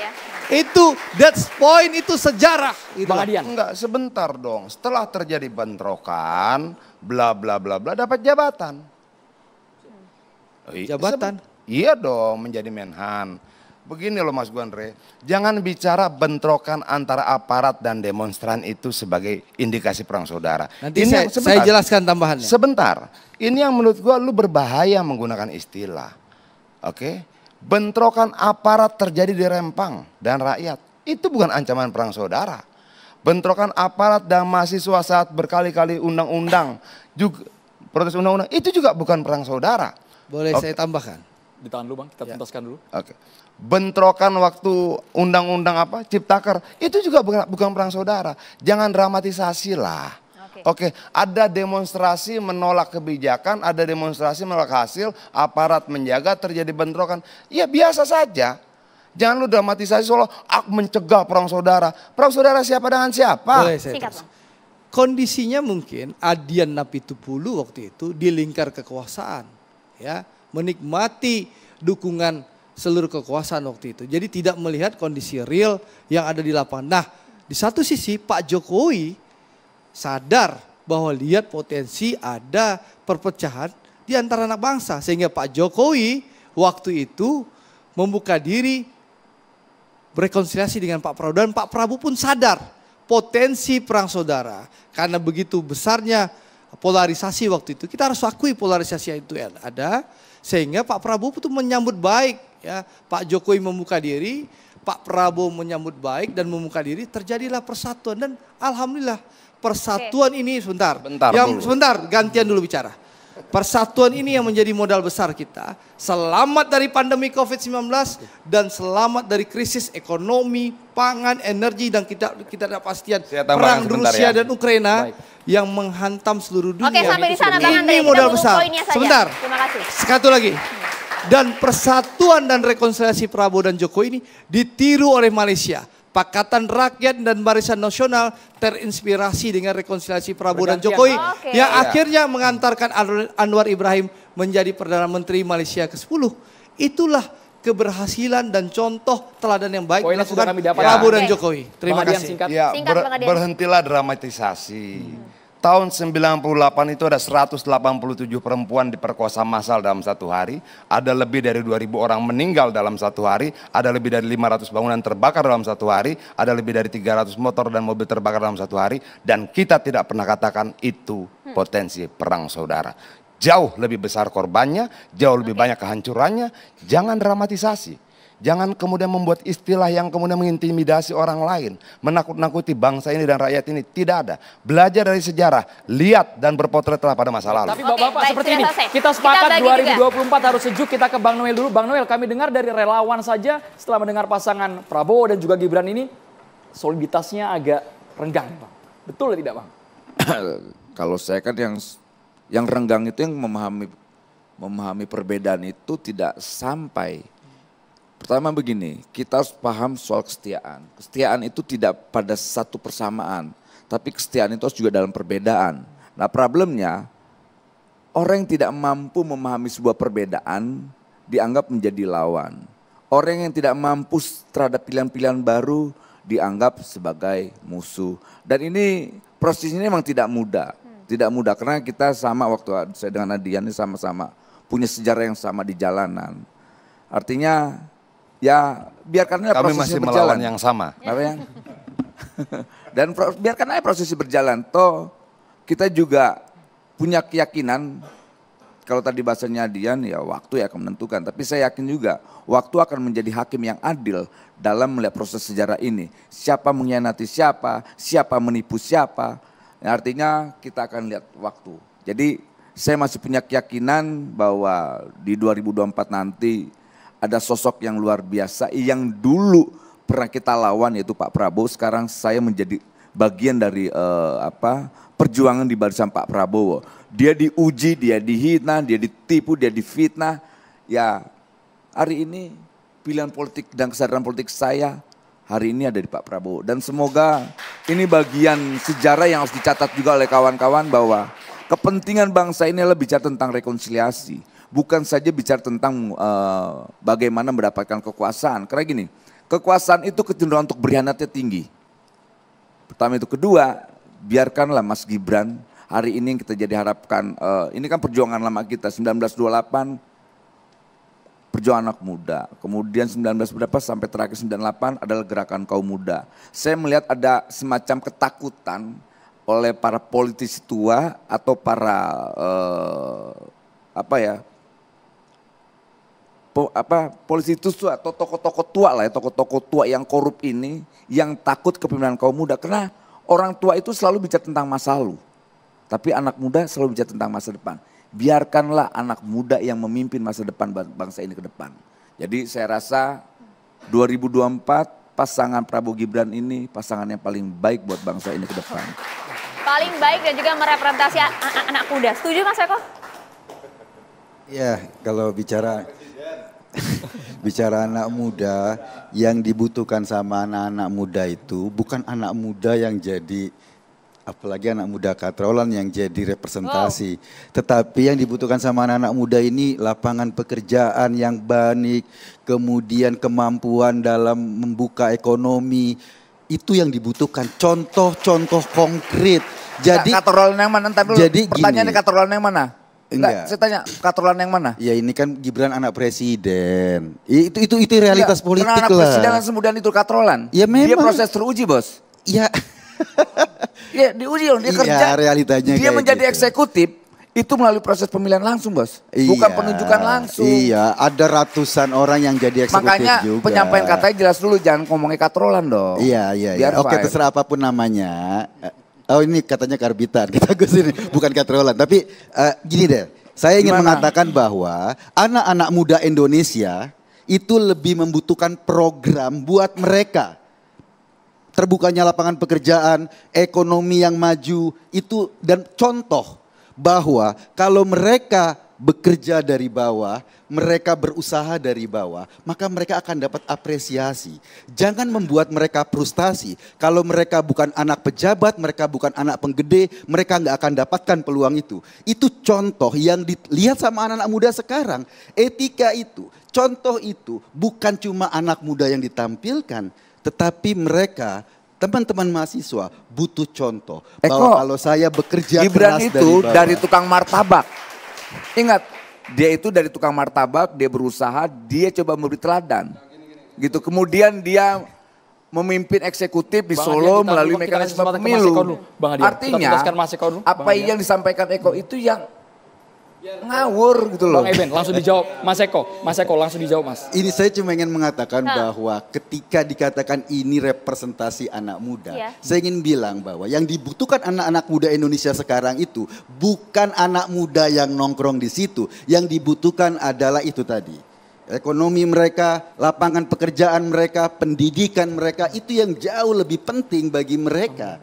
Itu, that's point, itu sejarah. Gitu. Enggak, sebentar dong. Setelah terjadi bentrokan, bla bla bla bla, dapat jabatan. Jabatan? Iya dong, menjadi Menhan. Begini loh Mas Guandre, jangan bicara bentrokan antara aparat dan demonstran itu sebagai indikasi perang saudara. Nanti ini saya jelaskan tambahannya. Sebentar, ini yang menurut gua lu berbahaya menggunakan istilah. Oke, bentrokan aparat terjadi di Rempang dan rakyat. Itu bukan ancaman perang saudara. Bentrokan aparat dan mahasiswa saat berkali-kali undang-undang, juga protes undang-undang, itu juga bukan perang saudara. Boleh saya tambahkan? Ditahan dulu Bang, kita tuntaskan dulu. Oke. Bentrokan waktu undang-undang apa, Ciptaker, itu juga bukan perang saudara. Jangan dramatisasi lah. Oke, ada demonstrasi menolak kebijakan, ada demonstrasi menolak hasil, aparat menjaga, terjadi bentrokan. Ya biasa saja. Jangan lu dramatisasi soal mencegah perang saudara. Perang saudara siapa dengan siapa? Boleh saya terus. Kondisinya mungkin Adian Napitupulu waktu itu di lingkar kekuasaan, ya, menikmati dukungan seluruh kekuasaan waktu itu. Jadi tidak melihat kondisi real yang ada di lapangan. Nah, di satu sisi Pak Jokowi sadar bahwa lihat potensi ada perpecahan di antara anak bangsa. Sehingga Pak Jokowi waktu itu membuka diri berekonsiliasi dengan Pak Prabowo. Dan Pak Prabowo pun sadar potensi perang saudara. Karena begitu besarnya polarisasi waktu itu. Kita harus akui polarisasi itu ada. Sehingga Pak Prabowo itu menyambut baik. Ya, Pak Jokowi membuka diri, Pak Prabowo menyambut baik dan membuka diri, terjadilah persatuan dan alhamdulillah persatuan ini sebentar gantian dulu bicara. Persatuan ini yang menjadi modal besar kita, selamat dari pandemi COVID-19 dan selamat dari krisis ekonomi, pangan, energi dan kita ada pastian perang Rusia dan Ukraina yang menghantam seluruh dunia. Oke, sampai di sana Bang Andre, ini modal besar. Sebentar. Terima kasih. Satu lagi. Dan persatuan dan rekonsiliasi Prabowo dan Jokowi ini ditiru oleh Malaysia. Pakatan Rakyat dan Barisan Nasional terinspirasi dengan rekonsiliasi Prabowo dan Jokowi yang akhirnya mengantarkan Anwar Ibrahim menjadi Perdana Menteri Malaysia ke-10. Itulah keberhasilan dan contoh teladan yang baik dilakukan Prabowo dan Jokowi. Terima kasih. Ya, berhentilah dramatisasi. Tahun 1998 itu ada 187 perempuan diperkosa massal dalam satu hari. Ada lebih dari 2.000 orang meninggal dalam satu hari. Ada lebih dari 500 bangunan terbakar dalam satu hari. Ada lebih dari 300 motor dan mobil terbakar dalam satu hari. Dan kita tidak pernah katakan itu potensi perang saudara. Jauh lebih besar korbannya, jauh lebih banyak kehancurannya. Jangan dramatisasi. Jangan kemudian membuat istilah yang kemudian mengintimidasi orang lain. Menakut-nakuti bangsa ini dan rakyat ini. Tidak ada. Belajar dari sejarah. Lihat dan berpotretlah pada masa lalu. Tapi Bapak-Bapak seperti ini. Kita sepakat 2024 harus sejuk. Kita ke Bang Noel dulu. Bang Noel, kami dengar dari relawan saja. Setelah mendengar pasangan Prabowo dan juga Gibran ini. Soliditasnya agak renggang, Bang. Betul atau tidak, Bang? Kalau saya kan yang renggang itu yang memahami perbedaan itu tidak sampai. Pertama begini, kita harus paham soal kesetiaan. Kesetiaan itu tidak pada satu persamaan, tapi kesetiaan itu harus juga dalam perbedaan. Nah problemnya, orang yang tidak mampu memahami sebuah perbedaan dianggap menjadi lawan. Orang yang tidak mampu terhadap pilihan-pilihan baru dianggap sebagai musuh. Dan ini prosesnya memang tidak mudah. Tidak mudah karena kita sama waktu saya dengan Adian ini sama-sama punya sejarah yang sama di jalanan. Artinya... ya biarkan aja prosesnya berjalan yang sama. Dan biarkan aja prosesnya berjalan. Toh kita juga punya keyakinan kalau tadi bahasanya Adian ya waktu yang akan menentukan. Tapi saya yakin juga waktu akan menjadi hakim yang adil dalam melihat proses sejarah ini. Siapa mengkhianati siapa, siapa menipu siapa. Nah, artinya kita akan lihat waktu. Jadi saya masih punya keyakinan bahwa di 2024 nanti ada sosok yang luar biasa yang dulu pernah kita lawan yaitu Pak Prabowo. Sekarang saya menjadi bagian dari perjuangan di barisan Pak Prabowo. Dia diuji, dia dihina, dia ditipu, dia difitnah. Ya hari ini pilihan politik dan kesadaran politik saya hari ini ada di Pak Prabowo. Dan semoga ini bagian sejarah yang harus dicatat juga oleh kawan-kawan bahwa kepentingan bangsa ini adalah bicara tentang rekonsiliasi. Bukan saja bicara tentang bagaimana mendapatkan kekuasaan. Karena gini, kekuasaan itu kecenderungan untuk berkhianatnya tinggi. Pertama itu. Kedua, biarkanlah Mas Gibran hari ini yang kita jadi harapkan. Ini kan perjuangan lama kita, 1928. Perjuangan Anak Muda, kemudian 19 berapa sampai terakhir 98 adalah gerakan kaum muda. Saya melihat ada semacam ketakutan oleh para politisi tua atau para polisi itu atau tokoh-tokoh tua lah ya, tokoh-tokoh tua yang korup ini yang takut kepemimpinan kaum muda, karena orang tua itu selalu bicara tentang masa lalu, tapi anak muda selalu bicara tentang masa depan. Biarkanlah anak muda yang memimpin masa depan bangsa ini ke depan. Jadi saya rasa 2024 pasangan Prabowo Gibran ini pasangan yang paling baik buat bangsa ini ke depan. Paling baik dan juga merepresentasi anak muda. Setuju Mas Eko? Ya, kalau bicara anak muda, yang dibutuhkan sama anak-anak muda itu bukan anak muda yang jadi, apalagi anak muda katrolan yang jadi representasi, tetapi yang dibutuhkan sama anak-anak muda ini lapangan pekerjaan yang banyak, kemudian kemampuan dalam membuka ekonomi, itu yang dibutuhkan, contoh-contoh konkret. Jadi katrolan yang mana? Jadi pertanyaannya katrolan yang mana? Enggak, saya tanya katrolan yang mana? Ya ini kan Gibran anak presiden. Itu realitas politik lah. Anak presiden semudah itu katrolan. Ya memang. Dia proses teruji, Bos. Iya. Ya diuji dong, dia kerja. Realitanya dia menjadi eksekutif itu melalui proses pemilihan langsung, Bos. Bukan penunjukan langsung. Iya, ada ratusan orang yang jadi eksekutif. Makanya juga penyampaian katanya jelas dulu, jangan ngomongin katrolan dong. Iya. Oke, terserah apapun namanya. Oh ini katanya karbitan, kita kesini bukan katrolan. Tapi gini deh, saya ingin mengatakan bahwa anak-anak muda Indonesia itu lebih membutuhkan program buat mereka. Terbukanya lapangan pekerjaan, ekonomi yang maju itu, dan contoh bahwa kalau mereka bekerja dari bawah, mereka berusaha dari bawah, maka mereka akan dapat apresiasi. Jangan membuat mereka frustasi. Kalau mereka bukan anak pejabat, mereka bukan anak penggede, mereka nggak akan dapatkan peluang itu. Itu contoh yang dilihat sama anak-anak muda sekarang. Etika itu, contoh itu bukan cuma anak muda yang ditampilkan, tetapi mereka, teman-teman mahasiswa, butuh contoh. Bahwa kalau saya bekerja Gibran keras itu dari tukang martabak. Ingat, dia itu dari tukang martabak, dia berusaha, dia coba memberi teladan. Gitu. Kemudian dia memimpin eksekutif di Solo melalui mekanisme pemilu. Artinya, apa yang disampaikan Eko itu yang ngawur gitu loh. Bang Eben, langsung dijawab Mas Eko. Mas Eko langsung dijawab, Mas. Ini saya cuma ingin mengatakan bahwa ketika dikatakan ini representasi anak muda, saya ingin bilang bahwa yang dibutuhkan anak-anak muda Indonesia sekarang itu bukan anak muda yang nongkrong di situ. Yang dibutuhkan adalah itu tadi. Ekonomi mereka, lapangan pekerjaan mereka, pendidikan mereka, itu yang jauh lebih penting bagi mereka.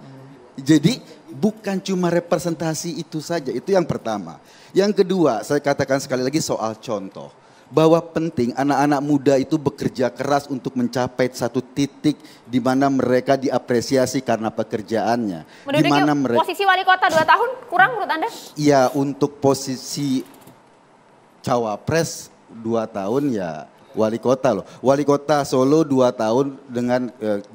Jadi bukan cuma representasi itu saja, itu yang pertama. Yang kedua, saya katakan sekali lagi soal contoh. Bahwa penting anak-anak muda itu bekerja keras untuk mencapai satu titik di mana mereka diapresiasi karena pekerjaannya. Di mana mereka posisi wali kota 2 tahun kurang menurut Anda? Iya, untuk posisi cawapres 2 tahun ya. Wali kota loh, wali kota Solo 2 tahun dengan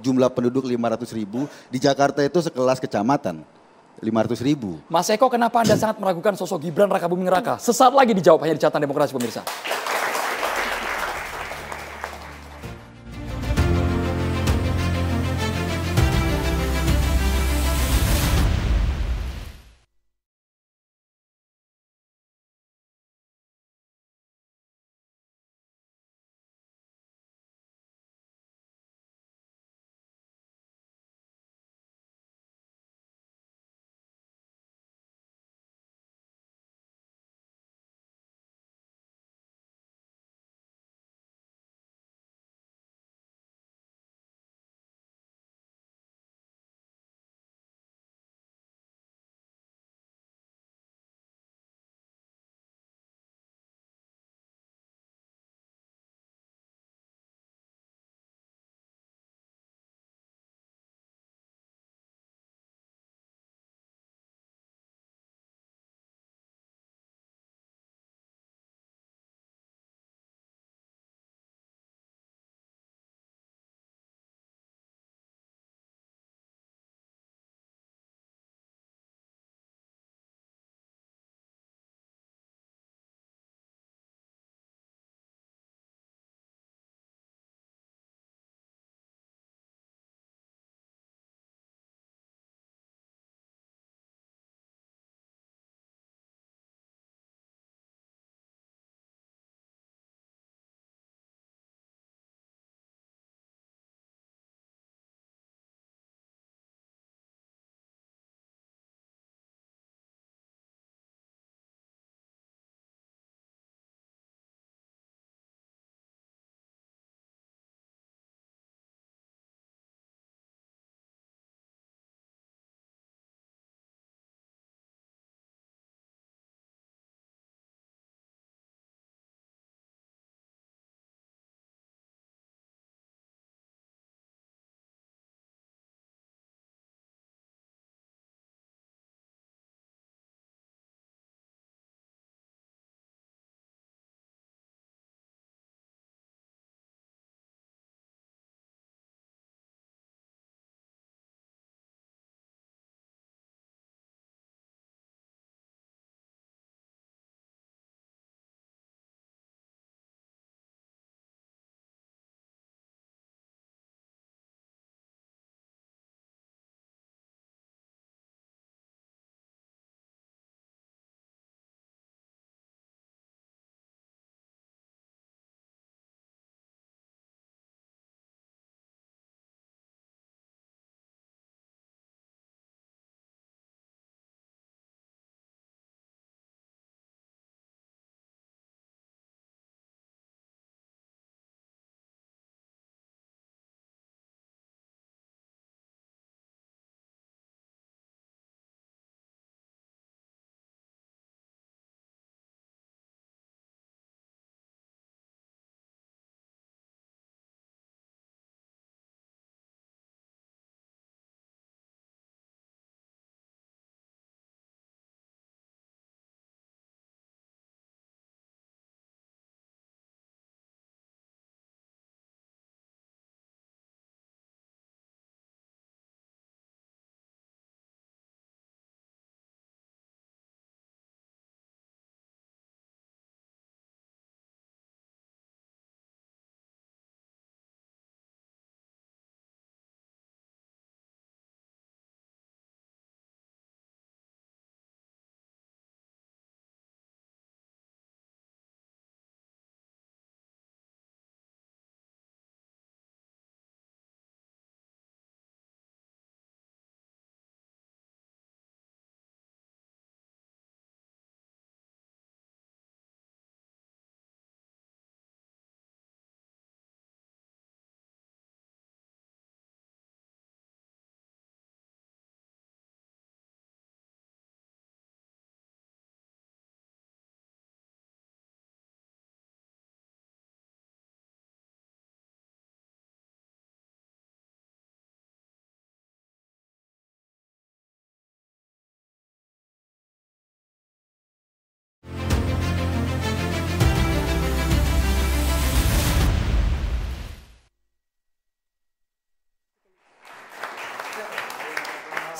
jumlah penduduk 500.000, di Jakarta itu sekelas kecamatan 500.000. Mas Eko, kenapa Anda sangat meragukan sosok Gibran Rakabuming Raka? Sesaat lagi dijawab hanya di Catatan Demokrasi, pemirsa.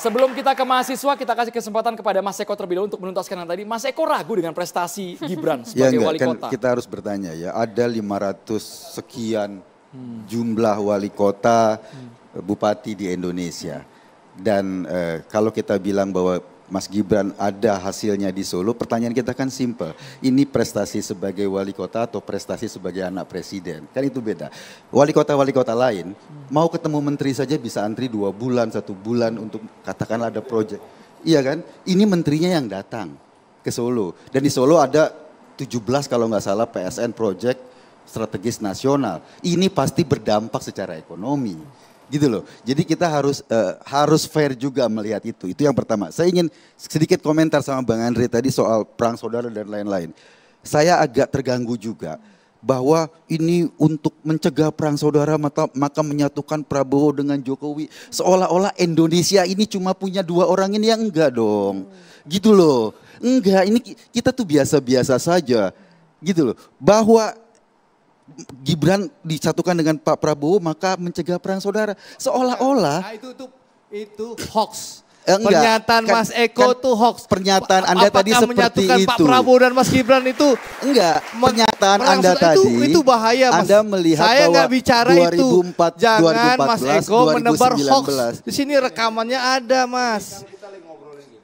Sebelum kita ke mahasiswa, kita kasih kesempatan kepada Mas Eko terlebih dahulu untuk menuntaskan yang tadi. Mas Eko ragu dengan prestasi Gibran sebagai wali kota. Kan kita harus bertanya ya, ada 500 sekian jumlah wali kota, bupati di Indonesia. Dan kalau kita bilang bahwa Mas Gibran ada hasilnya di Solo, pertanyaan kita kan simpel. Ini prestasi sebagai wali kota atau prestasi sebagai anak presiden? Kan itu beda. Wali kota lain mau ketemu menteri saja bisa antri 2 bulan, 1 bulan untuk katakanlah ada proyek. Iya kan? Ini menterinya yang datang ke Solo. Dan di Solo ada 17 kalau nggak salah PSN proyek strategis nasional. Ini pasti berdampak secara ekonomi. Gitu loh. Jadi kita harus fair juga melihat itu. Itu yang pertama. Saya ingin sedikit komentar sama Bang Andre tadi soal perang saudara dan lain-lain. Saya agak terganggu juga bahwa ini untuk mencegah perang saudara maka menyatukan Prabowo dengan Jokowi. Seolah-olah Indonesia ini cuma punya 2 orang ini, yang enggak dong. Gitu loh. Enggak, ini kita tuh biasa-biasa saja. Gitu loh. Bahwa Gibran disatukan dengan Pak Prabowo maka mencegah perang saudara, seolah-olah itu hoax. Enggak, pernyataan kan, Mas Eko kan, tuh hoax. Pernyataan Anda tadi seperti itu. Pak Prabowo dan Mas Gibran itu enggak. Pernyataan Anda tadi itu bahaya, Mas. Anda melihat saya bahwa nggak bicara 2004, itu. Jangan 2014, Mas Eko 2019. Menebar hoax. Di sini rekamannya ada, Mas.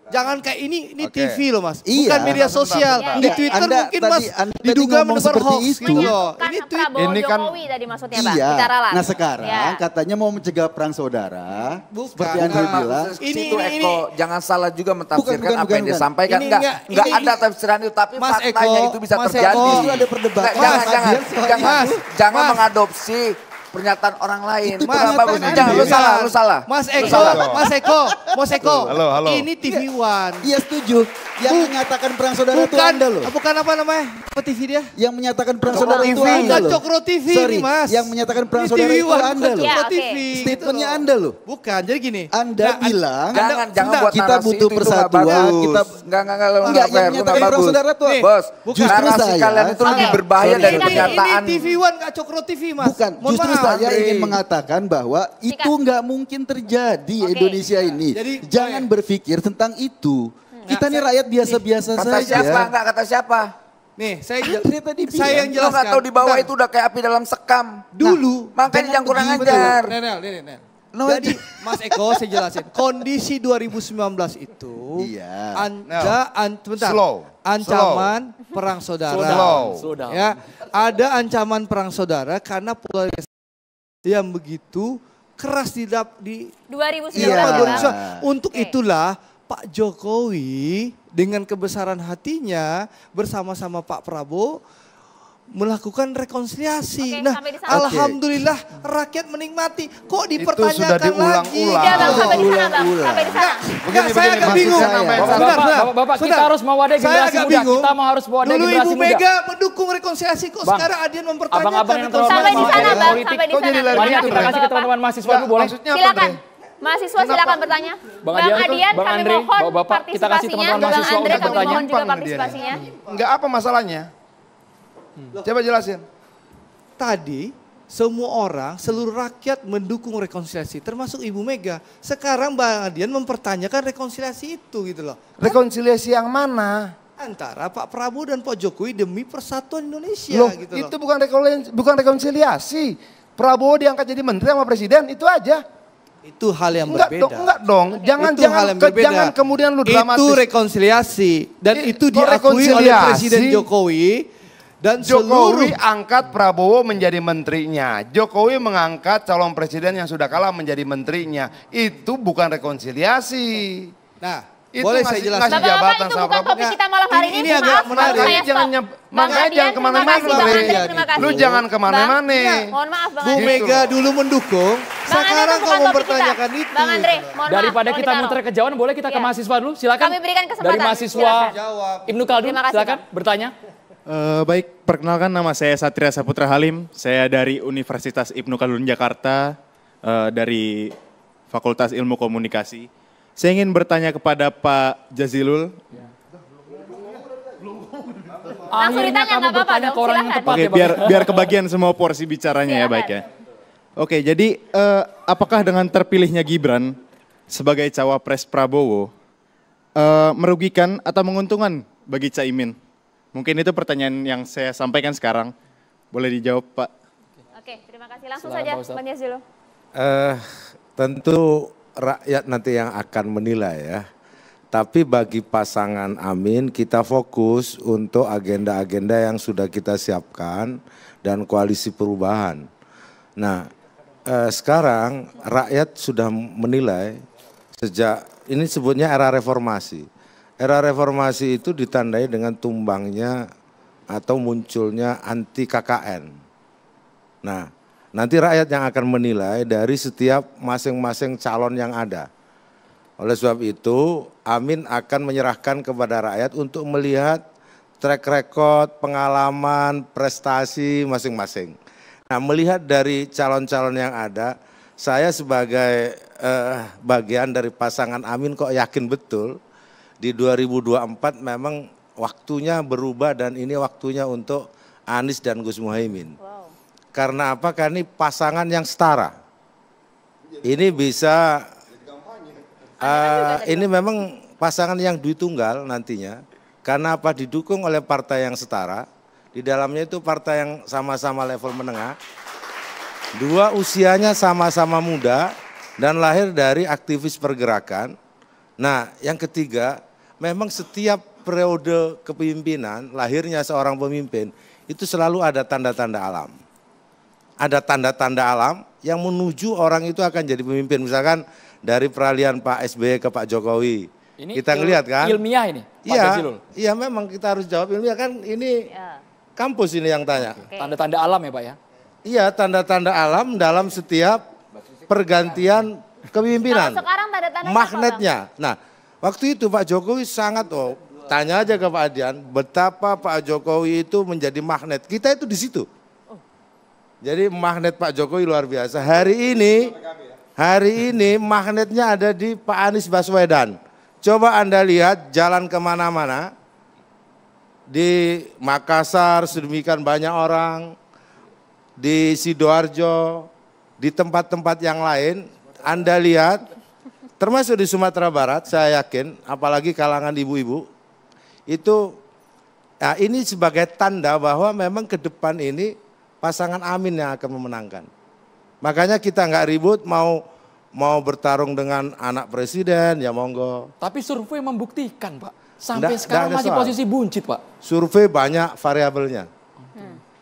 Jangan kayak ini okay. TV loh, Mas, iya, bukan media sosial. Iya, di Twitter Anda, mungkin tadi, Mas diduga menebar hoax itu loh. Ini Prabowo ini kan Jokowi tadi maksudnya, Bang. Iya. Nah sekarang ya. Katanya mau mencegah perang saudara. Bukan. Seperti Andre bilang. Ini Eko, jangan salah juga mentafsirkan apa yang dia sampaikan. Enggak ada tafsiran itu, tapi Mas faktanya Eko, itu bisa terjadi. Jangan mengadopsi pernyataan orang lain. Mas, jangan, lu salah. Mas Eko. Halo. Ini tvOne. Iya setuju. Yang menyatakan perang saudara itu Anda loh. Bukan apa namanya? Apa TV dia? Yang menyatakan perang saudara itu Anda loh. Cokro TV ini, Mas. Yang menyatakan perang saudara itu Anda loh. Cokro TV. Statementnya Anda loh. Bukan, jadi gini. Anda bilang jangan buat narasi itu. Kita butuh persatuan. Enggak, yang menyatakan perang saudara itu. Bos, narasi kalian itu lebih berbahaya dari pernyataan. Ini tvOne enggak Cokro TV, Mas. Bukan, justru saya ingin mengatakan bahwa itu nggak mungkin terjadi Indonesia ini. Jadi, jangan berpikir tentang itu. Kita nih rakyat biasa-biasa saja. Kata siapa? Enggak kata siapa? Nih, saya yang jelaskan. Nggak tahu di bawah itu udah kayak api dalam sekam. Dulu. Makanya yang kurang ajar. Jadi Mas Eko saya jelasin. Kondisi 2019 itu ancaman perang saudara. Ya, ada ancaman perang saudara karena polarisasi yang begitu keras di 2019. Untuk itulah Pak Jokowi dengan kebesaran hatinya bersama-sama Pak Prabowo melakukan rekonsiliasi. Nah, alhamdulillah rakyat menikmati. Kok dipertanyakan itu sudah lagi? Sampai di sana, Bang. Saya agak bingung. Bapak, kita harus mewadai generasi muda. Kita mau harus mewadai generasi muda. Dulu Ibu Mega mendukung rekonsiliasi, kok sekarang Adian mempertanyakan rekonsiliasi. Sampai di sana, Bang. Mari kita kasih ke teman-teman mahasiswa dulu, boleh? Silakan. Mahasiswa silakan bertanya. Bang Adian, kami mohon partisipasinya. Bang Andre, kami mohon juga partisipasinya. Enggak apa masalahnya. Coba jelasin. Tadi semua orang, seluruh rakyat mendukung rekonsiliasi, termasuk Ibu Mega. Sekarang Bang Adian mempertanyakan rekonsiliasi itu gitu loh. Rekonsiliasi yang mana? Antara Pak Prabowo dan Pak Jokowi demi persatuan Indonesia loh, gitu loh. Itu bukan rekonsiliasi. Prabowo diangkat jadi menteri sama presiden, itu aja. Itu hal yang berbeda. Enggak dong. Jangan kemudian lu dramatis. Itu rekonsiliasi dan itu diakui oleh Presiden Jokowi. Dan Jokowi angkat Prabowo menjadi menterinya. Jokowi mengangkat calon presiden yang sudah kalah menjadi menterinya. Itu bukan rekonsiliasi. Nah, itu boleh saya jelaskan. Bapak-bapak itu bukan topik kita malam hari ini. Makanya jangan kemana-mana. Lu jangan kemana-mana. Mohon maaf Bang Andre. Bu Mega dulu mendukung. Sekarang kamu mempertanyakan itu. Bang Andre, mohon maaf. Daripada kita muter kejauhan, boleh kita ke mahasiswa dulu. Silakan. Kami berikan kesempatan. Dari mahasiswa Ibnu Khaldun, silakan bertanya. Baik, perkenalkan nama saya Satria Saputra Halim. Saya dari Universitas Ibnu Khaldun Jakarta, dari Fakultas Ilmu Komunikasi. Saya ingin bertanya kepada Pak Jazilul. Langsung ditanya, nggak apa-apa dong, silakan. Oke, biar kebagian semua porsi bicaranya ya, baik ya. Oke, jadi apakah dengan terpilihnya Gibran, sebagai cawapres Prabowo merugikan atau menguntungkan bagi Caimin? Mungkin itu pertanyaan yang saya sampaikan sekarang. Boleh dijawab, Pak. Oke, terima kasih. Langsung saja, Pak Jazilul. Tentu rakyat nanti yang akan menilai ya. Tapi bagi pasangan Amin, kita fokus untuk agenda-agenda yang sudah kita siapkan dan koalisi perubahan. Nah, sekarang rakyat sudah menilai sejak, ini sebutnya era reformasi. Era reformasi itu ditandai dengan tumbangnya atau munculnya anti KKN. Nah, nanti rakyat yang akan menilai dari setiap masing-masing calon yang ada. Oleh sebab itu, Amin akan menyerahkan kepada rakyat untuk melihat track record, pengalaman, prestasi masing-masing. Nah, melihat dari calon-calon yang ada, saya sebagai bagian dari pasangan Amin kok yakin betul di 2024 memang waktunya berubah dan ini waktunya untuk Anies dan Gus Muhaimin. Wow. Karena apa? Karena ini pasangan yang setara. Ini bisa, ini memang pasangan yang duitunggal nantinya. Karena apa? Didukung oleh partai yang setara. Di dalamnya itu partai yang sama-sama level menengah. Dua usianya sama-sama muda dan lahir dari aktivis pergerakan. Nah, yang ketiga, memang setiap periode kepemimpinan, lahirnya seorang pemimpin, itu selalu ada tanda-tanda alam. Ada tanda-tanda alam yang menuju orang itu akan jadi pemimpin. Misalkan dari peralihan Pak SBY ke Pak Jokowi. Ini kita ngelihat kan. Ilmiah ini, Pak Jazilul. Iya, memang kita harus jawab ilmiah kan, ini ya. Kampus ini yang tanya. Tanda-tanda alam ya Pak ya? Iya, tanda-tanda alam dalam setiap pergantian kepemimpinan. Nah, sekarang tanda-tanda magnetnya. Nah, waktu itu Pak Jokowi sangat, oh, tanya aja ke Pak Adian, betapa Pak Jokowi itu menjadi magnet. Kita itu di situ. Jadi magnet Pak Jokowi luar biasa. Hari ini magnetnya ada di Pak Anies Baswedan. Coba Anda lihat jalan kemana-mana. Di Makassar sedemikian banyak orang. Di Sidoarjo, di tempat-tempat yang lain. Anda lihat, termasuk di Sumatera Barat, saya yakin, apalagi kalangan ibu-ibu, itu ya ini sebagai tanda bahwa memang ke depan ini pasangan Amin yang akan memenangkan. Makanya kita nggak ribut mau bertarung dengan anak presiden, ya monggo. Tapi survei membuktikan, Pak, sampai sekarang masih posisi buncit, Pak. Survei banyak variabelnya,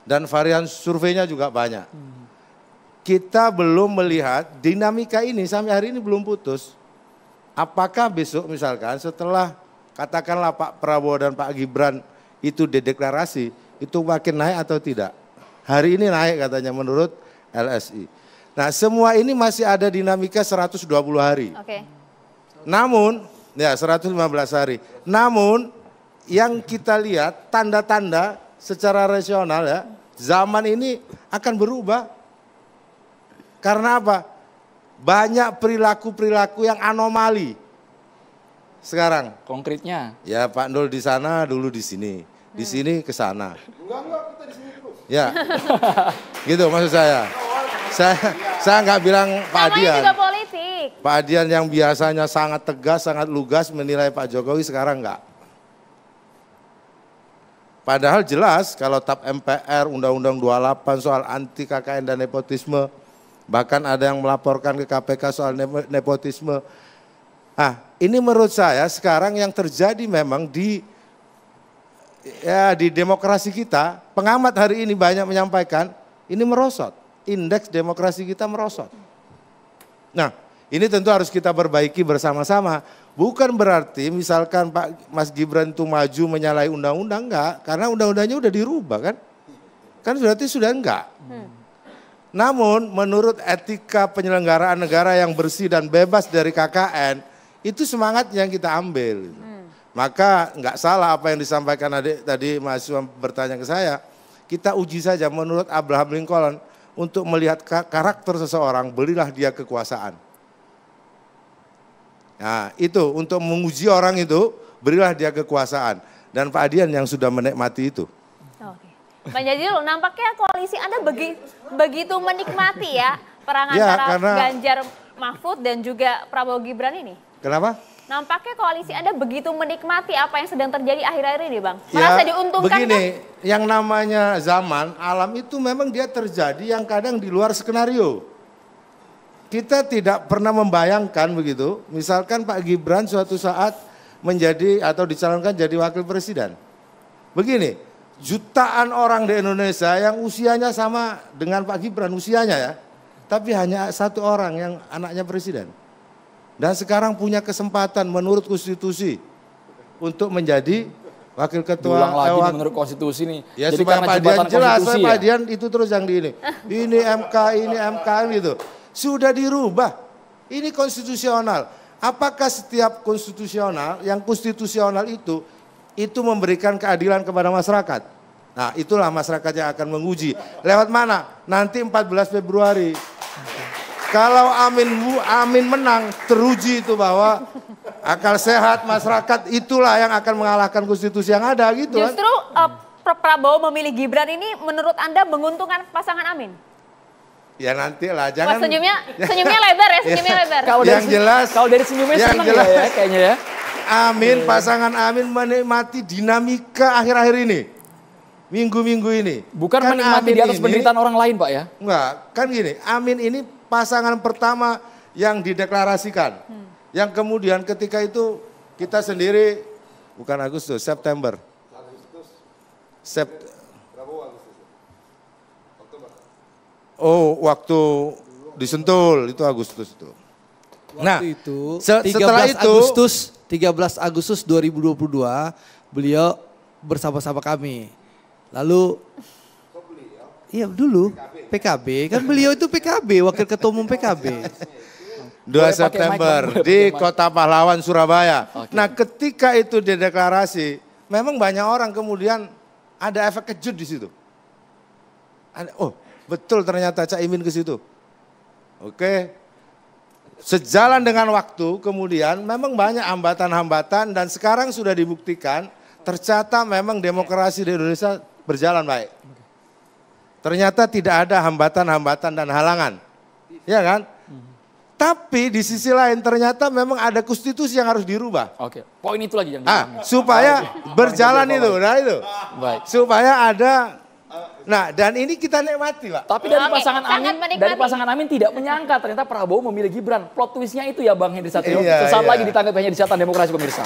dan varian surveinya juga banyak. Kita belum melihat dinamika ini, sampai hari ini belum putus. Apakah besok misalkan setelah katakanlah Pak Prabowo dan Pak Gibran itu dideklarasi, itu makin naik atau tidak? Hari ini naik katanya menurut LSI. Nah, semua ini masih ada dinamika 120 hari. Okay. Namun, ya 115 hari. Namun yang kita lihat tanda-tanda secara rasional ya, zaman ini akan berubah. Karena apa? Banyak perilaku-perilaku yang anomali. Sekarang konkretnya ya Pak Nul di sana, dulu di sini, di sini ke sana. Enggak, kita di sini terus. Ya. Gitu maksud saya. Saya nggak bilang Pak Adian. Juga politik. Pak Adian yang biasanya sangat tegas, sangat lugas menilai Pak Jokowi sekarang enggak. Padahal jelas kalau TAP MPR, Undang-Undang 28 soal anti KKN dan nepotisme, bahkan ada yang melaporkan ke KPK soal nepotisme. Ah, ini menurut saya sekarang yang terjadi memang di demokrasi kita, pengamat hari ini banyak menyampaikan, ini merosot, indeks demokrasi kita merosot. Nah, ini tentu harus kita perbaiki bersama-sama. Bukan berarti misalkan Pak Mas Gibran itu maju menyalahi undang-undang, enggak, karena undang-undangnya udah dirubah kan. Kan berarti sudah enggak. Namun menurut etika penyelenggaraan negara yang bersih dan bebas dari KKN, itu semangat yang kita ambil. Maka nggak salah apa yang disampaikan adik tadi, mahasiswa bertanya ke saya, kita uji saja menurut Abraham Lincoln, untuk melihat karakter seseorang, belilah dia kekuasaan. Nah itu, untuk menguji orang itu, berilah dia kekuasaan. Dan Pak Adian yang sudah menikmati itu. Oke. Pak Jazilul, nampaknya koalisi Anda begitu menikmati ya, perang antara Ganjar Mahfud dan juga Prabowo Gibran ini? Kenapa? Nampaknya koalisi Anda begitu menikmati apa yang sedang terjadi akhir-akhir ini, Bang. Merasa ya, diuntungkan. Begini, kan? Yang namanya zaman, alam itu memang dia terjadi yang kadang di luar skenario. Kita tidak pernah membayangkan begitu. Misalkan Pak Gibran suatu saat menjadi atau dicalonkan jadi wakil presiden. Begini, jutaan orang di Indonesia yang usianya sama dengan Pak Gibran, usianya ya. Tapi hanya satu orang yang anaknya presiden. Dan sekarang punya kesempatan menurut konstitusi untuk menjadi wakil ketua. Ulang lagi menurut konstitusi nih. Ya, jadi supaya Pak Adian jelas, supaya Pak Adian itu terus yang di ini. Ini MK gitu. Sudah dirubah. Ini konstitusional. Apakah setiap konstitusional, yang konstitusional itu memberikan keadilan kepada masyarakat? Nah, itulah masyarakat yang akan menguji. Lewat mana? Nanti 14 Februari. Kalau Amin menang, teruji itu bahwa akal sehat masyarakat itulah yang akan mengalahkan konstitusi yang ada gitu. Justru kan? Prabowo memilih Gibran ini menurut Anda menguntungkan pasangan Amin? Ya nanti lah, jangan. Wah, senyumnya lebar ya, senyumnya lebar. Yang jelas, kalau dari senyumnya yang jelas ya, kayaknya ya. Amin, pasangan Amin menikmati dinamika akhir-akhir ini. Minggu-minggu ini. Bukan kan menikmati Amin di atas penderitaan orang lain, Pak ya? Enggak, kan gini, Amin ini pasangan pertama yang dideklarasikan. Yang kemudian ketika itu kita sendiri, bukan Agustus, September. Oh, waktu disentul itu Agustus itu. Nah, itu, setelah itu Agustus, 13 Agustus 2022 beliau bersama-sama kami. Lalu iya dulu PKB, kan beliau itu PKB, wakil ketua umum PKB. 2 September di Kota Pahlawan, Surabaya. Okay. Nah ketika itu dideklarasi, memang banyak orang kemudian ada efek kejut di situ. Oh betul ternyata Caimin ke situ. Oke, sejalan dengan waktu kemudian memang banyak hambatan-hambatan dan sekarang sudah dibuktikan tercatat memang demokrasi di Indonesia berjalan baik. Ternyata tidak ada hambatan-hambatan dan halangan, ya kan? Tapi di sisi lain ternyata memang ada konstitusi yang harus dirubah. Oke, poin itu lagi yang diambil. Supaya berjalan itu, nah itu. Baik. Supaya ada, nah dan ini kita nikmati Pak. Tapi dari pasangan Amin tidak menyangka ternyata Prabowo memilih Gibran. Plot twistnya itu ya Bang Hendri Satrio. Iya, sesaat lagi ditanggapi di Catatan Demokrasi pemirsa.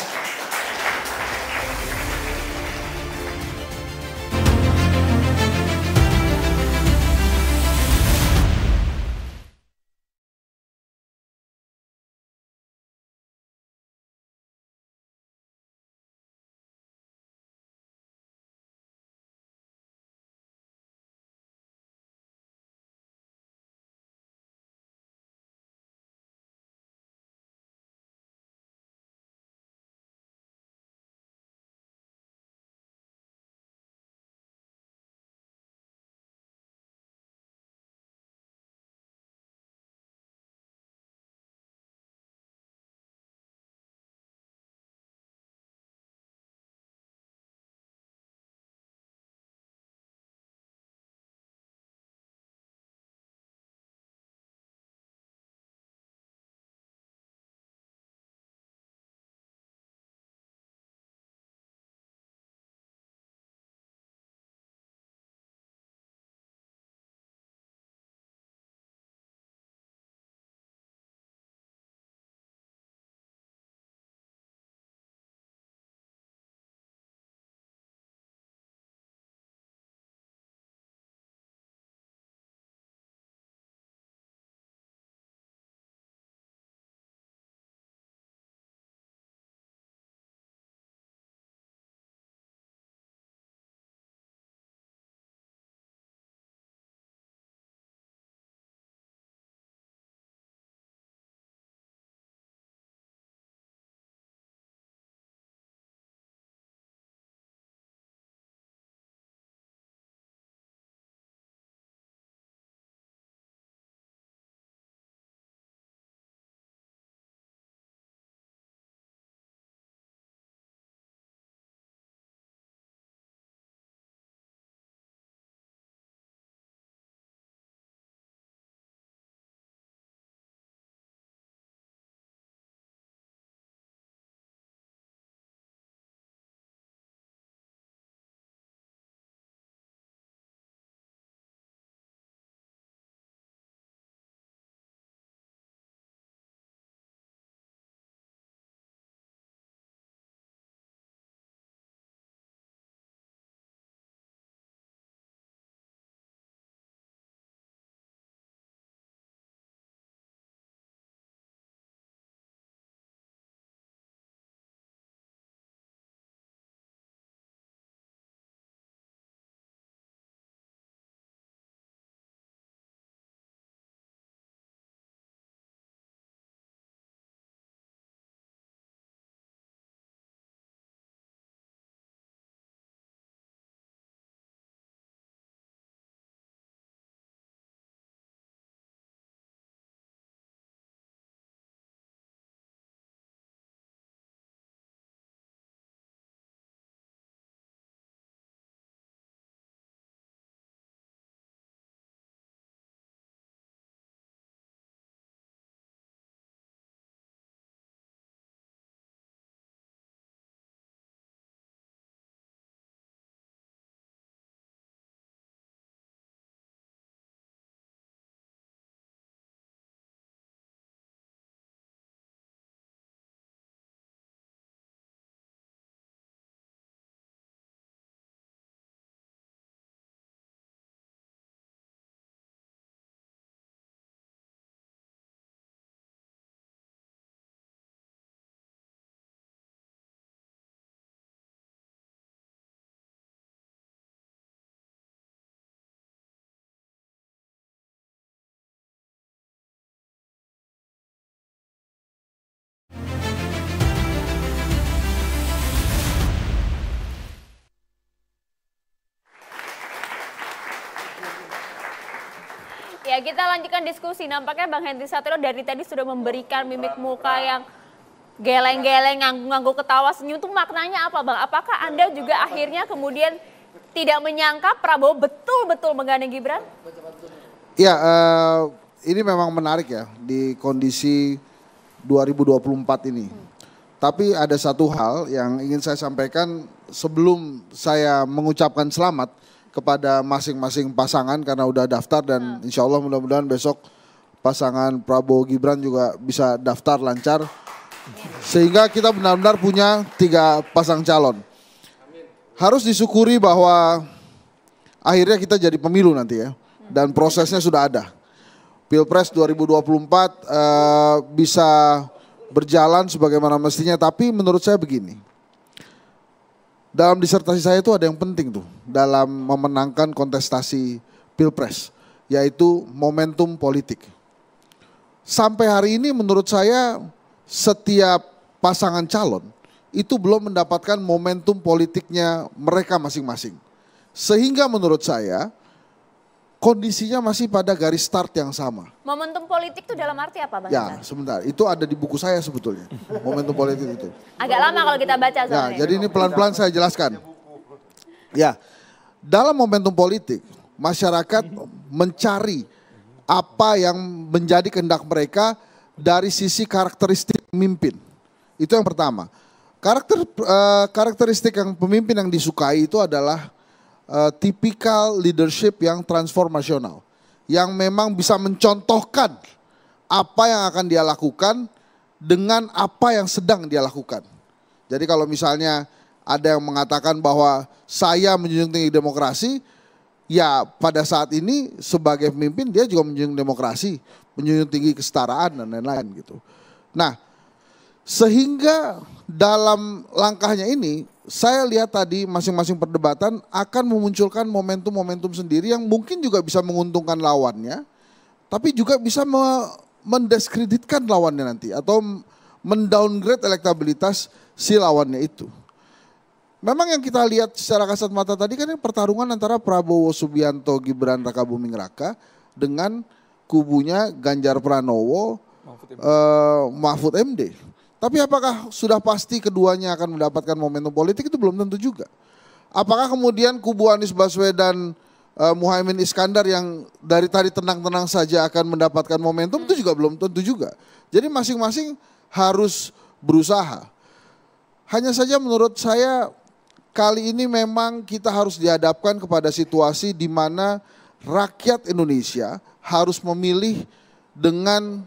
Ya, kita lanjutkan diskusi. Nampaknya Bang Hendri Satrio dari tadi sudah memberikan mimik muka yang geleng-geleng, ngangguk-ngangguk, ketawa, senyum. Itu maknanya apa, Bang? Apakah Anda juga akhirnya kemudian tidak menyangka Prabowo betul-betul menggandeng Gibran? Ya, ini memang menarik ya di kondisi 2024 ini. Tapi ada satu hal yang ingin saya sampaikan sebelum saya mengucapkan selamat kepada masing-masing pasangan karena udah daftar dan insya Allah mudah-mudahan besok pasangan Prabowo Gibran juga bisa daftar lancar. Sehingga kita benar-benar punya 3 pasang calon. Harus disyukuri bahwa akhirnya kita jadi pemilu nanti ya. Dan prosesnya sudah ada. Pilpres 2024 bisa berjalan sebagaimana mestinya, tapi menurut saya begini. Dalam disertasi saya itu ada yang penting tuh dalam memenangkan kontestasi Pilpres, yaitu momentum politik. Sampai hari ini menurut saya setiap pasangan calon itu belum mendapatkan momentum politiknya mereka masing-masing. Sehingga menurut saya kondisinya masih pada garis start yang sama. Momentum politik itu dalam arti apa, Bang? Ya, sebentar. Itu ada di buku saya sebetulnya. Momentum politik itu. Agak lama kalau kita baca soalnya. Ya, jadi ini pelan-pelan saya jelaskan. Ya, dalam momentum politik, masyarakat mencari apa yang menjadi kehendak mereka dari sisi karakteristik pemimpin. Itu yang pertama. Karakteristik yang pemimpin yang disukai itu adalah tipikal leadership yang transformasional, yang memang bisa mencontohkan apa yang akan dia lakukan dengan apa yang sedang dia lakukan. Jadi kalau misalnya ada yang mengatakan bahwa saya menjunjung tinggi demokrasi, ya pada saat ini sebagai pemimpin dia juga menjunjung demokrasi, menjunjung tinggi kesetaraan dan lain-lain gitu. Nah, sehingga dalam langkahnya ini saya lihat tadi masing-masing perdebatan akan memunculkan momentum-momentum sendiri yang mungkin juga bisa menguntungkan lawannya, tapi juga bisa mendiskreditkan lawannya nanti atau mendowngrade elektabilitas si lawannya itu. Memang yang kita lihat secara kasat mata tadi kan pertarungan antara Prabowo Subianto Gibran Rakabuming Raka dengan kubunya Ganjar Pranowo Mahfud MD. Tapi apakah sudah pasti keduanya akan mendapatkan momentum politik itu belum tentu juga. Apakah kemudian kubu Anies Baswedan, Muhaimin Iskandar yang dari tadi tenang-tenang saja akan mendapatkan momentum itu juga belum tentu juga. Jadi masing-masing harus berusaha. Hanya saja menurut saya kali ini memang kita harus dihadapkan kepada situasi di mana rakyat Indonesia harus memilih dengan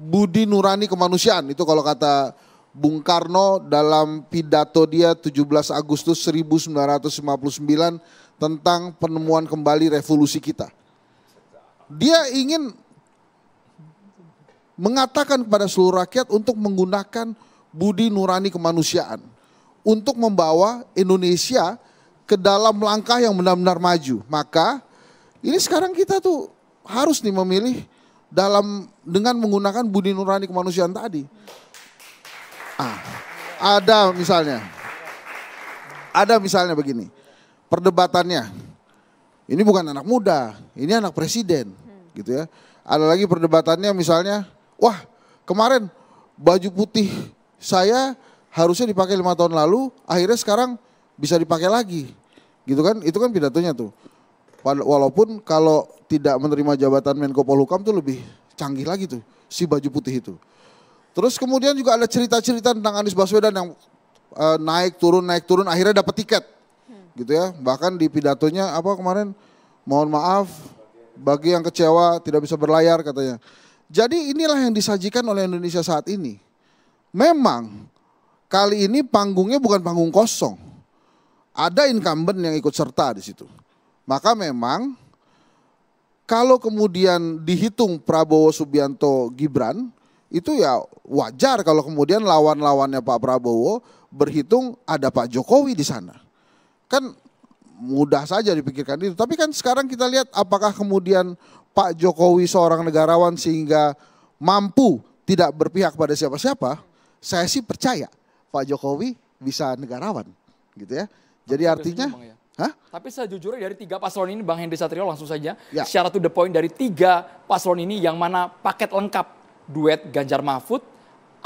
budi nurani kemanusiaan, itu kalau kata Bung Karno dalam pidato dia 17 Agustus 1959 tentang penemuan kembali revolusi kita. Dia ingin mengatakan kepada seluruh rakyat untuk menggunakan budi nurani kemanusiaan untuk membawa Indonesia ke dalam langkah yang benar-benar maju. Maka ini sekarang kita tuh harus nih memilih dengan menggunakan budi nurani kemanusiaan tadi. Ada misalnya begini, perdebatannya, ini bukan anak muda, ini anak presiden, gitu ya. Ada lagi perdebatannya misalnya, wah kemarin baju putih saya harusnya dipakai 5 tahun lalu, akhirnya sekarang bisa dipakai lagi, gitu kan? Itu kan pidatonya tuh. Walaupun kalau tidak menerima jabatan Menko Polhukam itu lebih canggih lagi tuh si baju putih itu. Terus kemudian juga ada cerita-cerita tentang Anies Baswedan yang naik turun akhirnya dapat tiket. Gitu ya. Bahkan di pidatonya apa kemarin, mohon maaf bagi yang kecewa tidak bisa berlayar katanya. Jadi inilah yang disajikan oleh Indonesia saat ini. Memang kali ini panggungnya bukan panggung kosong. Ada incumbent yang ikut serta di situ. Maka memang kalau kemudian dihitung Prabowo Subianto Gibran itu ya wajar kalau kemudian lawan-lawannya Pak Prabowo berhitung ada Pak Jokowi di sana. Kan mudah saja dipikirkan itu. Tapi kan sekarang kita lihat apakah kemudian Pak Jokowi seorang negarawan sehingga mampu tidak berpihak pada siapa-siapa. Saya sih percaya Pak Jokowi bisa negarawan gitu ya. Jadi artinya Hah? Tapi sejujurnya dari tiga paslon ini, Bang Hendri Satrio, langsung saja ya, secara to the point dari tiga paslon ini yang mana paket lengkap duet Ganjar Mahfud,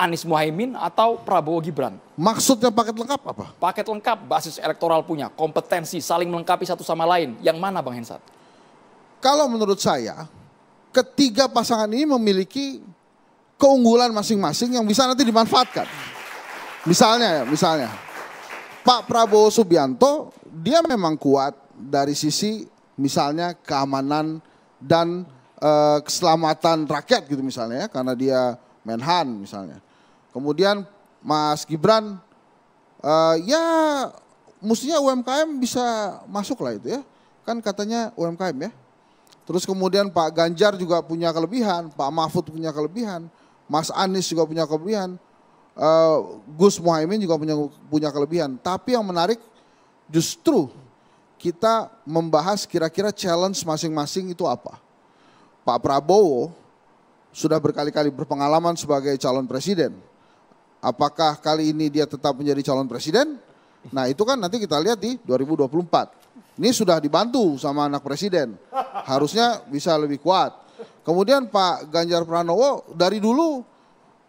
Anies Muhaimin atau Prabowo Gibran. Maksudnya paket lengkap apa? Paket lengkap basis elektoral punya, kompetensi, saling melengkapi satu sama lain. Yang mana Bang Hensat? Kalau menurut saya ketiga pasangan ini memiliki keunggulan masing-masing yang bisa nanti dimanfaatkan. Misalnya Pak Prabowo Subianto, dia memang kuat dari sisi misalnya keamanan dan keselamatan rakyat gitu misalnya ya, karena dia Menhan misalnya. Kemudian Mas Gibran ya mestinya UMKM bisa masuk lah itu ya. Kan katanya UMKM ya. Terus kemudian Pak Ganjar juga punya kelebihan, Pak Mahfud punya kelebihan, Mas Anies juga punya kelebihan, Gus Muhaimin juga punya kelebihan. Tapi yang menarik justru kita membahas kira-kira challenge masing-masing itu apa. Pak Prabowo sudah berkali-kali berpengalaman sebagai calon presiden. Apakah kali ini dia tetap menjadi calon presiden? Nah itu kan nanti kita lihat di 2024. Ini sudah dibantu sama anak presiden. Harusnya bisa lebih kuat. Kemudian Pak Ganjar Pranowo dari dulu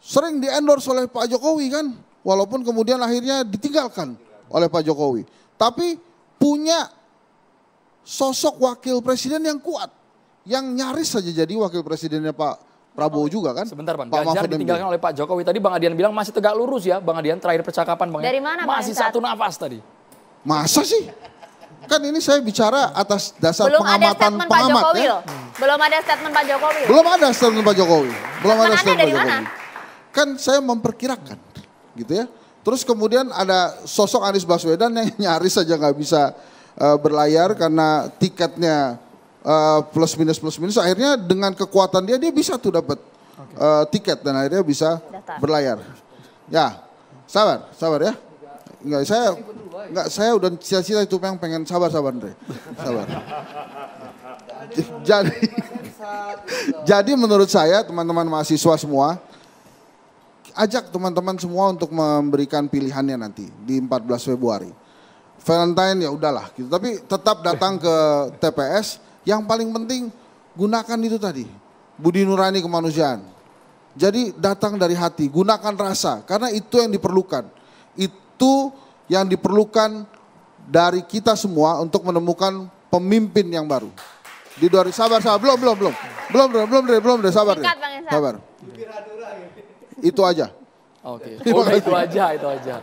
sering di-endorse oleh Pak Jokowi kan. Walaupun kemudian akhirnya ditinggalkan oleh Pak Jokowi. Tapi punya sosok wakil presiden yang kuat. Yang nyaris saja jadi wakil presidennya Pak Prabowo juga kan. Sebentar Bang, Pak Ganjar ditinggalkan oleh Pak Jokowi. Tadi Bang Adian bilang masih tegak lurus ya. Bang Adian terakhir percakapan Bang. Dari mana masih Bang satu nafas tadi? Masa sih? Kan ini saya bicara atas dasar pengamatan pengamat. Ya. Belum ada statement Pak Jokowi. Belum ada statement Pak Jokowi. Belum ada statement Pak Jokowi. Belum ada statement Pak Jokowi. Kan saya memperkirakan gitu ya. Terus kemudian ada sosok Anies Baswedan yang nyaris saja nggak bisa berlayar karena tiketnya plus minus akhirnya dengan kekuatan dia bisa tuh dapat tiket dan akhirnya bisa berlayar. Ya, sabar ya. Saya udah cita-cita itu yang pengen sabar Andre. Sabar. Jadi menurut saya teman-teman mahasiswa semua, ajak teman-teman semua untuk memberikan pilihannya nanti di 14 Februari. Valentine ya udahlah gitu, tapi tetap datang ke TPS. Yang paling penting gunakan itu tadi, budi nurani kemanusiaan. Jadi datang dari hati, gunakan rasa karena itu yang diperlukan. Itu yang diperlukan dari kita semua untuk menemukan pemimpin yang baru. Di dua sabar belum sabar. Itu aja. Oke. Itu aja.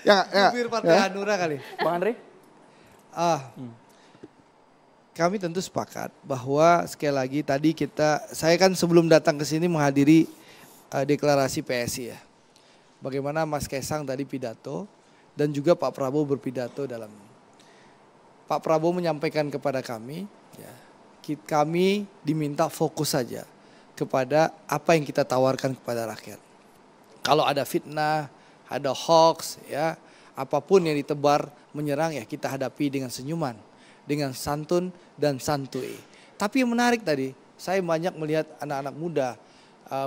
Ya. Hanura kali. Bang Andre? Kami tentu sepakat bahwa sekali lagi tadi saya kan sebelum datang ke sini menghadiri deklarasi PSI ya. Bagaimana Mas Kaisang tadi pidato dan juga Pak Prabowo berpidato dalam. Pak Prabowo menyampaikan kepada kami, ya, kami diminta fokus saja kepada apa yang kita tawarkan kepada rakyat. Kalau ada fitnah, ada hoax, ya apapun yang ditebar menyerang ya kita hadapi dengan senyuman, dengan santun dan santuy. Tapi yang menarik tadi, saya banyak melihat anak-anak muda,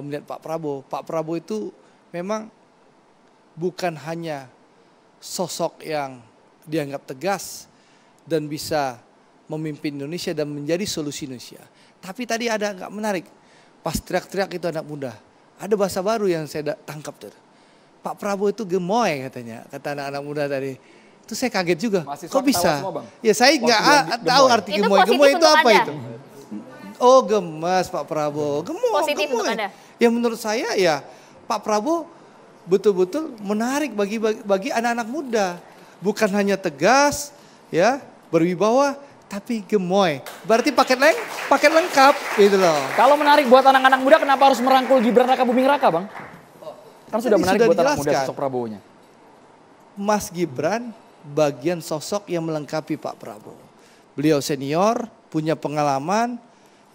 melihat Pak Prabowo. Pak Prabowo itu memang bukan hanya sosok yang dianggap tegas dan bisa memimpin Indonesia dan menjadi solusi Indonesia. Tapi tadi ada agak menarik, pas teriak-teriak itu anak muda. Ada bahasa baru yang saya tangkap tuh. Pak Prabowo itu gemoy katanya, kata anak-anak muda tadi. Itu saya kaget juga, masih kok bisa? Semua, ya saya nggak tahu arti gemoy. Gemoy itu apa itu? Oh gemas Pak Prabowo, gemoy. Ya menurut saya ya Pak Prabowo betul-betul menarik bagi anak-anak muda. Bukan hanya tegas, ya berwibawa, tapi gemoy. Berarti paket lengkap gitu loh. Kalau menarik buat anak-anak muda kenapa harus merangkul Gibran Rakabuming Raka Bang? Kan sudah menarik buat anak muda sosok Prabowo-nya. Mas Gibran bagian sosok yang melengkapi Pak Prabowo. Beliau senior, punya pengalaman,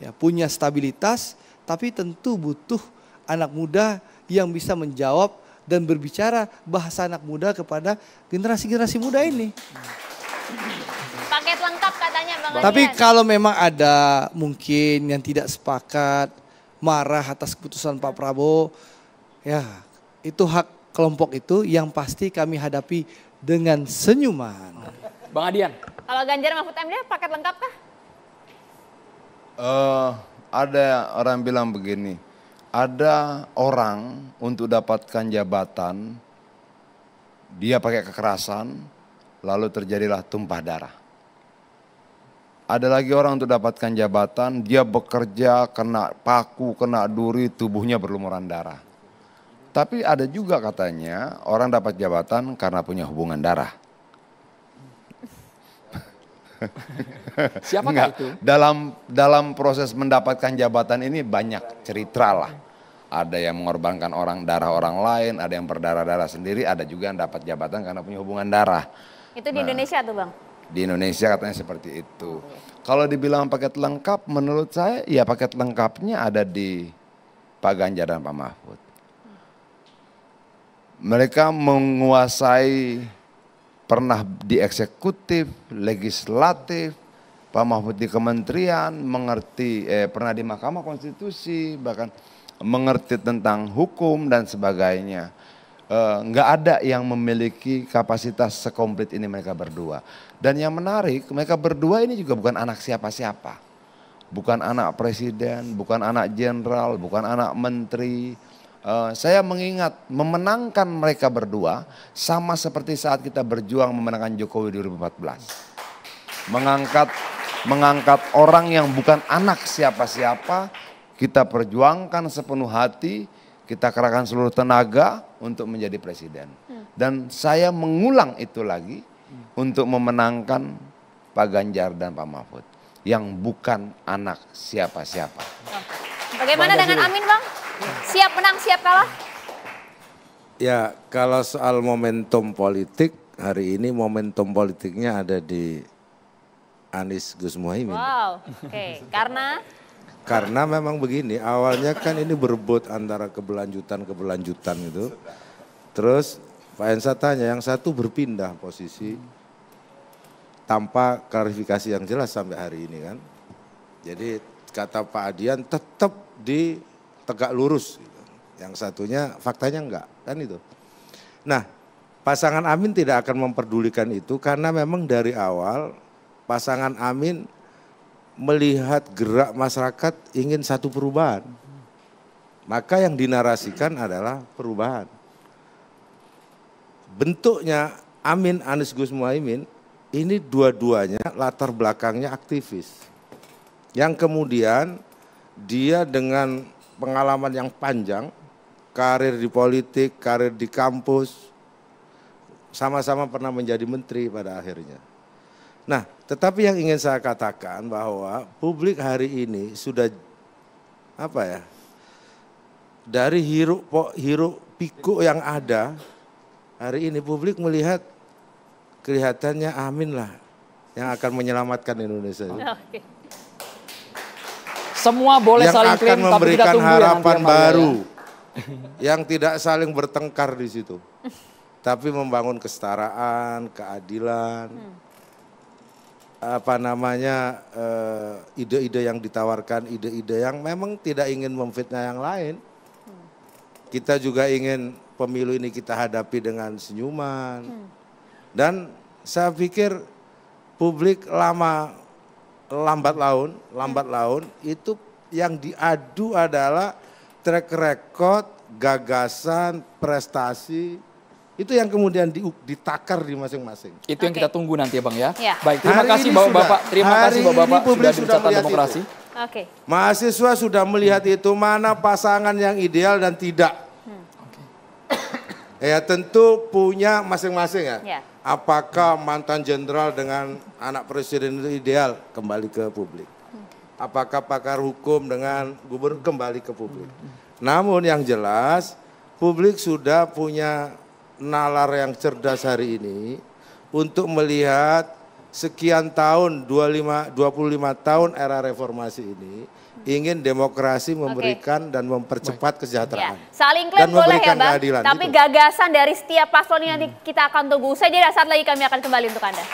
ya punya stabilitas, tapi tentu butuh anak muda yang bisa menjawab dan berbicara bahasa anak muda kepada generasi-generasi muda ini. Paket lengkap katanya Bang Adian. Tapi kalau memang ada mungkin yang tidak sepakat, marah atas keputusan Pak Prabowo, ya itu hak kelompok itu yang pasti kami hadapi dengan senyuman. Bang Adian. Kalau Ganjar Mahfud MD paket lengkap kah? Ada orang bilang begini, ada orang untuk dapatkan jabatan, dia pakai kekerasan, lalu terjadilah tumpah darah. Ada lagi orang untuk dapatkan jabatan, dia bekerja, kena paku, kena duri, tubuhnya berlumuran darah. Tapi ada juga katanya orang dapat jabatan karena punya hubungan darah. Siapakah itu? Dalam proses mendapatkan jabatan ini banyak cerita lah. Ada yang mengorbankan darah orang lain, ada yang berdarah-darah sendiri, ada juga yang dapat jabatan karena punya hubungan darah. Itu di Indonesia tuh Bang? Di Indonesia katanya seperti itu. Kalau dibilang paket lengkap, menurut saya ya paket lengkapnya ada di Pak Ganjar dan Pak Mahfud. Mereka menguasai, pernah di eksekutif, legislatif, Pak Mahfud di kementerian, mengerti, pernah di Mahkamah Konstitusi, bahkan mengerti tentang hukum dan sebagainya. Nggak ada yang memiliki kapasitas sekomplit ini mereka berdua. Dan yang menarik, mereka berdua ini juga bukan anak siapa-siapa. Bukan anak presiden, bukan anak jenderal, bukan anak menteri. Saya mengingat memenangkan mereka berdua sama seperti saat kita berjuang memenangkan Jokowi 2014. Mengangkat orang yang bukan anak siapa-siapa, kita perjuangkan sepenuh hati, kita kerahkan seluruh tenaga untuk menjadi presiden. Dan saya mengulang itu lagi untuk memenangkan Pak Ganjar dan Pak Mahfud yang bukan anak siapa-siapa. Bagaimana dengan Amin Bang? Siap menang, siap kalah? Ya, kalau soal momentum politik, hari ini momentum politiknya ada di Anies Gus Muhaimin. Wow, oke. Karena? Karena memang begini, awalnya kan ini berebut antara keberlanjutan gitu. Terus Pak Ensa tanya, yang satu berpindah posisi tanpa klarifikasi yang jelas sampai hari ini kan. Jadi kata Pak Adian tetap di tegak lurus, yang satunya faktanya enggak, kan itu. Nah, pasangan Amin tidak akan memperdulikan itu karena memang dari awal pasangan Amin melihat gerak masyarakat ingin satu perubahan. Maka yang dinarasikan adalah perubahan. Bentuknya Amin, Anies Gus Muhaimin, ini dua-duanya latar belakangnya aktivis. Yang kemudian dia dengan pengalaman yang panjang, karir di politik, karir di kampus, sama-sama pernah menjadi menteri pada akhirnya. Nah, tetapi yang ingin saya katakan bahwa publik hari ini sudah apa ya, dari hiruk pikuk yang ada hari ini, publik melihat kelihatannya Amin lah yang akan menyelamatkan Indonesia. Oke. Semua boleh yang saling klaim, tapi memberikan harapan baru, yang tidak saling bertengkar di situ, tapi membangun kesetaraan, keadilan, ide-ide yang ditawarkan, ide-ide yang memang tidak ingin memfitnah yang lain. Kita juga ingin pemilu ini kita hadapi dengan senyuman, dan saya pikir publik lambat laun itu yang diadu adalah track record, gagasan, prestasi, itu yang kemudian ditakar di masing-masing. Itu yang kita tunggu nanti ya Bang ya. Baik, terima kasih Bapak, terima kasih Bapak sudah di Catatan Demokrasi. Oke. Mahasiswa sudah melihat itu, mana pasangan yang ideal dan tidak. Ya tentu punya masing-masing ya. Apakah mantan jenderal dengan anak presiden itu ideal, kembali ke publik. Apakah pakar hukum dengan gubernur, kembali ke publik. Namun yang jelas publik sudah punya nalar yang cerdas hari ini untuk melihat sekian tahun, 25 tahun era reformasi ini, ingin demokrasi memberikan dan mempercepat kesejahteraan. Saling klaim boleh ya Bang, keadilan, tapi gitu. Gagasan dari setiap paslon ini nanti kita akan tunggu. Saya jadi saat lagi kami akan kembali untuk Anda.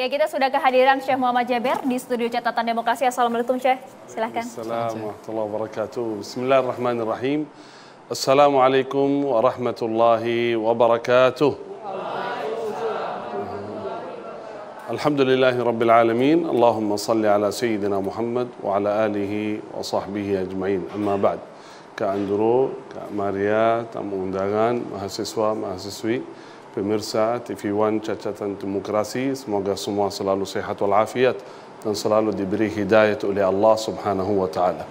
Ya, kita sudah kehadiran Syekh Muhammad Jaber di studio Catatan Demokrasi. Assalamualaikum Syekh, silahkan. Assalamualaikum warahmatullahi wabarakatuh. Bismillahirrahmanirrahim. Assalamualaikum warahmatullahi wabarakatuh. Alhamdulillahirrabbilalamin. Allahumma salli ala Sayyidina Muhammad wa ala alihi wa sahbihi ajma'in. Amma ba'd. Kak Andro, Kak Maria, tamu undangan, mahasiswa, mahasiswi, pemirsa tvOne Catatan Demokrasi, semoga semua selalu sehat walafiat dan selalu diberi hidayah oleh Allah Subhanahu wa taala.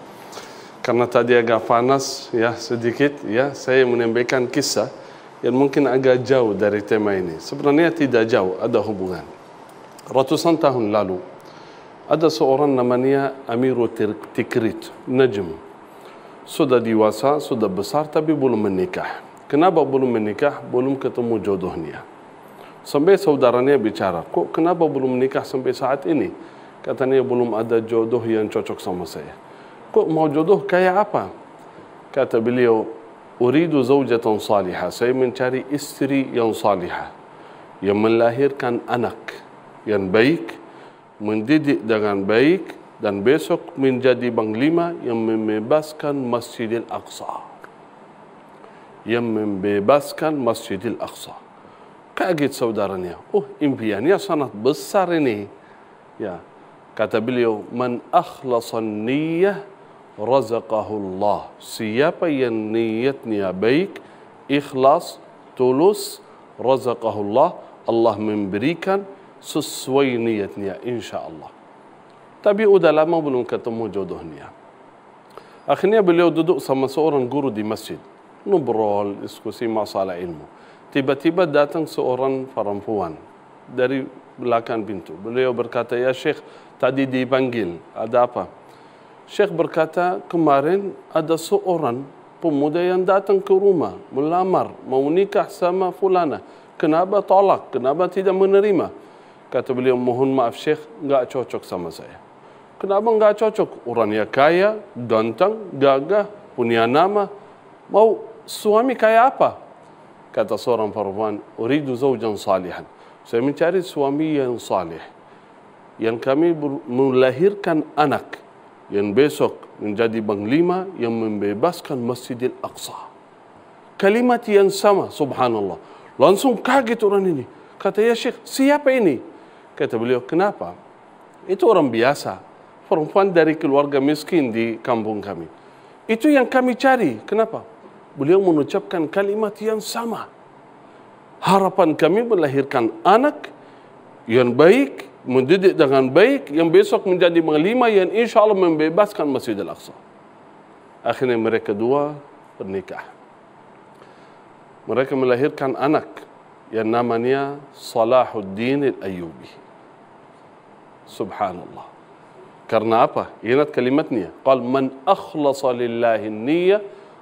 Karena tadi agak panas ya sedikit ya, saya menyampaikan kisah yang mungkin agak jauh dari tema ini. Sebenarnya tidak jauh, ada hubungan. Ratusan tahun lalu ada seorang namanya Amiru Tikrit, Najm. Sudah dewasa, sudah besar tapi belum menikah. Kenapa belum menikah? Belum ketemu jodohnya. Sampai saudaranya bicara, kok kenapa belum menikah sampai saat ini? Katanya belum ada jodoh yang cocok sama saya. Kok mau jodoh kayak apa? Kata beliau, uridu zawjatan salihah. Saya mencari istri yang salihah, yang melahirkan anak yang baik, mendidik dengan baik, dan besok menjadi panglima yang membebaskan Masjidil Aqsa. Yang membebaskan Masjidil Aqsa. Kaget saudaranya. Oh, impiannya sangat besar ini. Ya, kata beliau, man akhlasan niyah razaqahullah. Siapa yang niatnya baik, ikhlas, tulus, razaqahullah, Allah memberikan sesuai niatnya insya Allah. Tapi udah lama belum ketemu jodohnya. Akhirnya beliau duduk sama seorang guru di masjid. Ngobrol, diskusi masalah ilmu. Tiba-tiba datang seorang perempuan dari belakang pintu. Beliau berkata, ya Syekh, tadi dipanggil, ada apa? Syekh berkata, kemarin ada seorang pemuda yang datang ke rumah, melamar, mau nikah sama fulana. Kenapa tolak? Kenapa tidak menerima? Kata beliau, mohon maaf Syekh, nggak cocok sama saya. Kenapa nggak cocok? Orangnya kaya, ganteng, gagah, punya nama. Mau suami kayak apa? Kata seorang perempuan, uridu zawjan salihan. Saya mencari suami yang salih, yang kami melahirkan anak, yang besok menjadi panglima yang membebaskan Masjidil Aqsa. Kalimat yang sama, subhanallah. Langsung kaget orang ini. Kata, ya Syekh, siapa ini? Kata beliau, kenapa? Itu orang biasa, perempuan dari keluarga miskin di kampung kami. Itu yang kami cari. Kenapa? Beliau mengucapkan kalimat yang sama. Harapan kami melahirkan anak yang baik, mendidik dengan baik, yang besok menjadi panglima yang insya Allah membebaskan Masjidil Aqsa. Akhirnya mereka dua bernikah. Mereka melahirkan anak yang namanya Salahuddin Al-Ayyubi. Subhanallah. Karena apa? Ingat kalimatnya. Qal man akhlasa lillahi niyya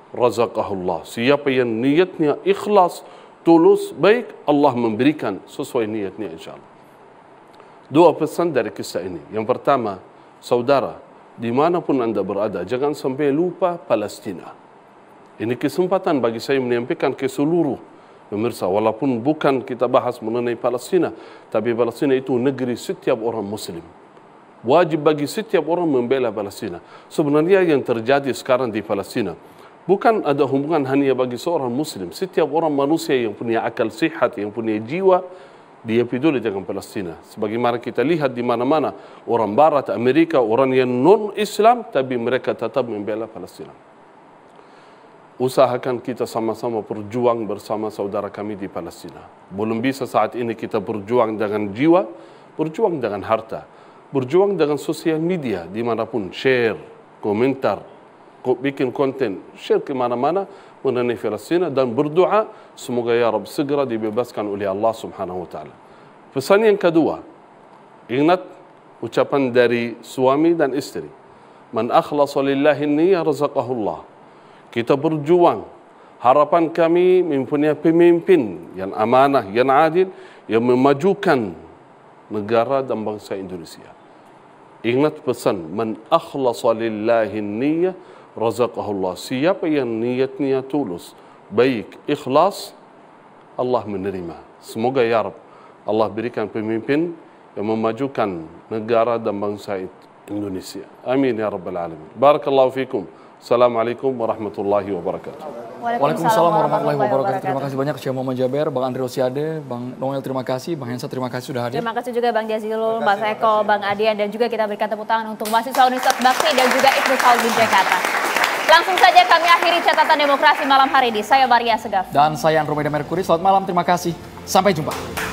razaqahullah. Siapa yang niatnya ikhlas, tulus, baik, Allah memberikan sesuai niatnya insya Allah. Dua pesan dari kisah ini. Yang pertama, saudara, dimanapun Anda berada, jangan sampai lupa Palestina. Ini kesempatan bagi saya menyampaikan ke seluruh pemirsa, walaupun bukan kita bahas mengenai Palestina, tapi Palestina itu negeri setiap orang Muslim. Wajib bagi setiap orang membela Palestina. Sebenarnya yang terjadi sekarang di Palestina bukan ada hubungan hanya bagi seorang Muslim. Setiap orang manusia yang punya akal sehat, yang punya jiwa, dia peduli dengan Palestina. Sebagaimana kita lihat di mana-mana, orang Barat, Amerika, orang yang non-Islam, tapi mereka tetap membela Palestina. Usahakan kita sama-sama berjuang bersama saudara kami di Palestina. Belum bisa saat ini kita berjuang dengan jiwa, berjuang dengan harta, berjuang dengan sosial media, dimanapun share, komentar, bikin konten, share kemana-mana mengenai Palestina dan berdoa semoga ya Rabb segera dibebaskan oleh Allah Subhanahu wa taala. Pesan yang kedua, ingat ucapan dari suami dan istri. Man akhlasa lillahi niyya razaqahullah. Kita berjuang. Harapan kami mempunyai pemimpin yang amanah, yang adil, yang memajukan negara dan bangsa Indonesia. Ingat pesan, man akhlasa lillahi niyya razaqahullah. Siapa yang niatnya tulus, baik, ikhlas, Allah menerima. Semoga ya Rabb, Allah berikan pemimpin yang memajukan negara dan bangsa Indonesia. Amin ya rabbal alamin. Barakallahu fikum. Assalamualaikum warahmatullahi wabarakatuh. Waalaikumsalam warahmatullahi wabarakatuh. Terima kasih banyak Syekh Muhammad Jaber, Bang Andre Rosiade, Bang Noel terima kasih, Bang Hensa terima kasih sudah hadir. Terima kasih juga Bang Jazilul, Mas Eko, Bang Adian, dan juga kita berikan tepuk tangan untuk mahasiswa Universitas Bakti dan juga Ibnu Khaldun Jakarta. Langsung saja kami akhiri catatan demokrasi malam hari ini. Saya Maria Segaf. Dan saya Andromeda Merkuri. Selamat malam, terima kasih. Sampai jumpa.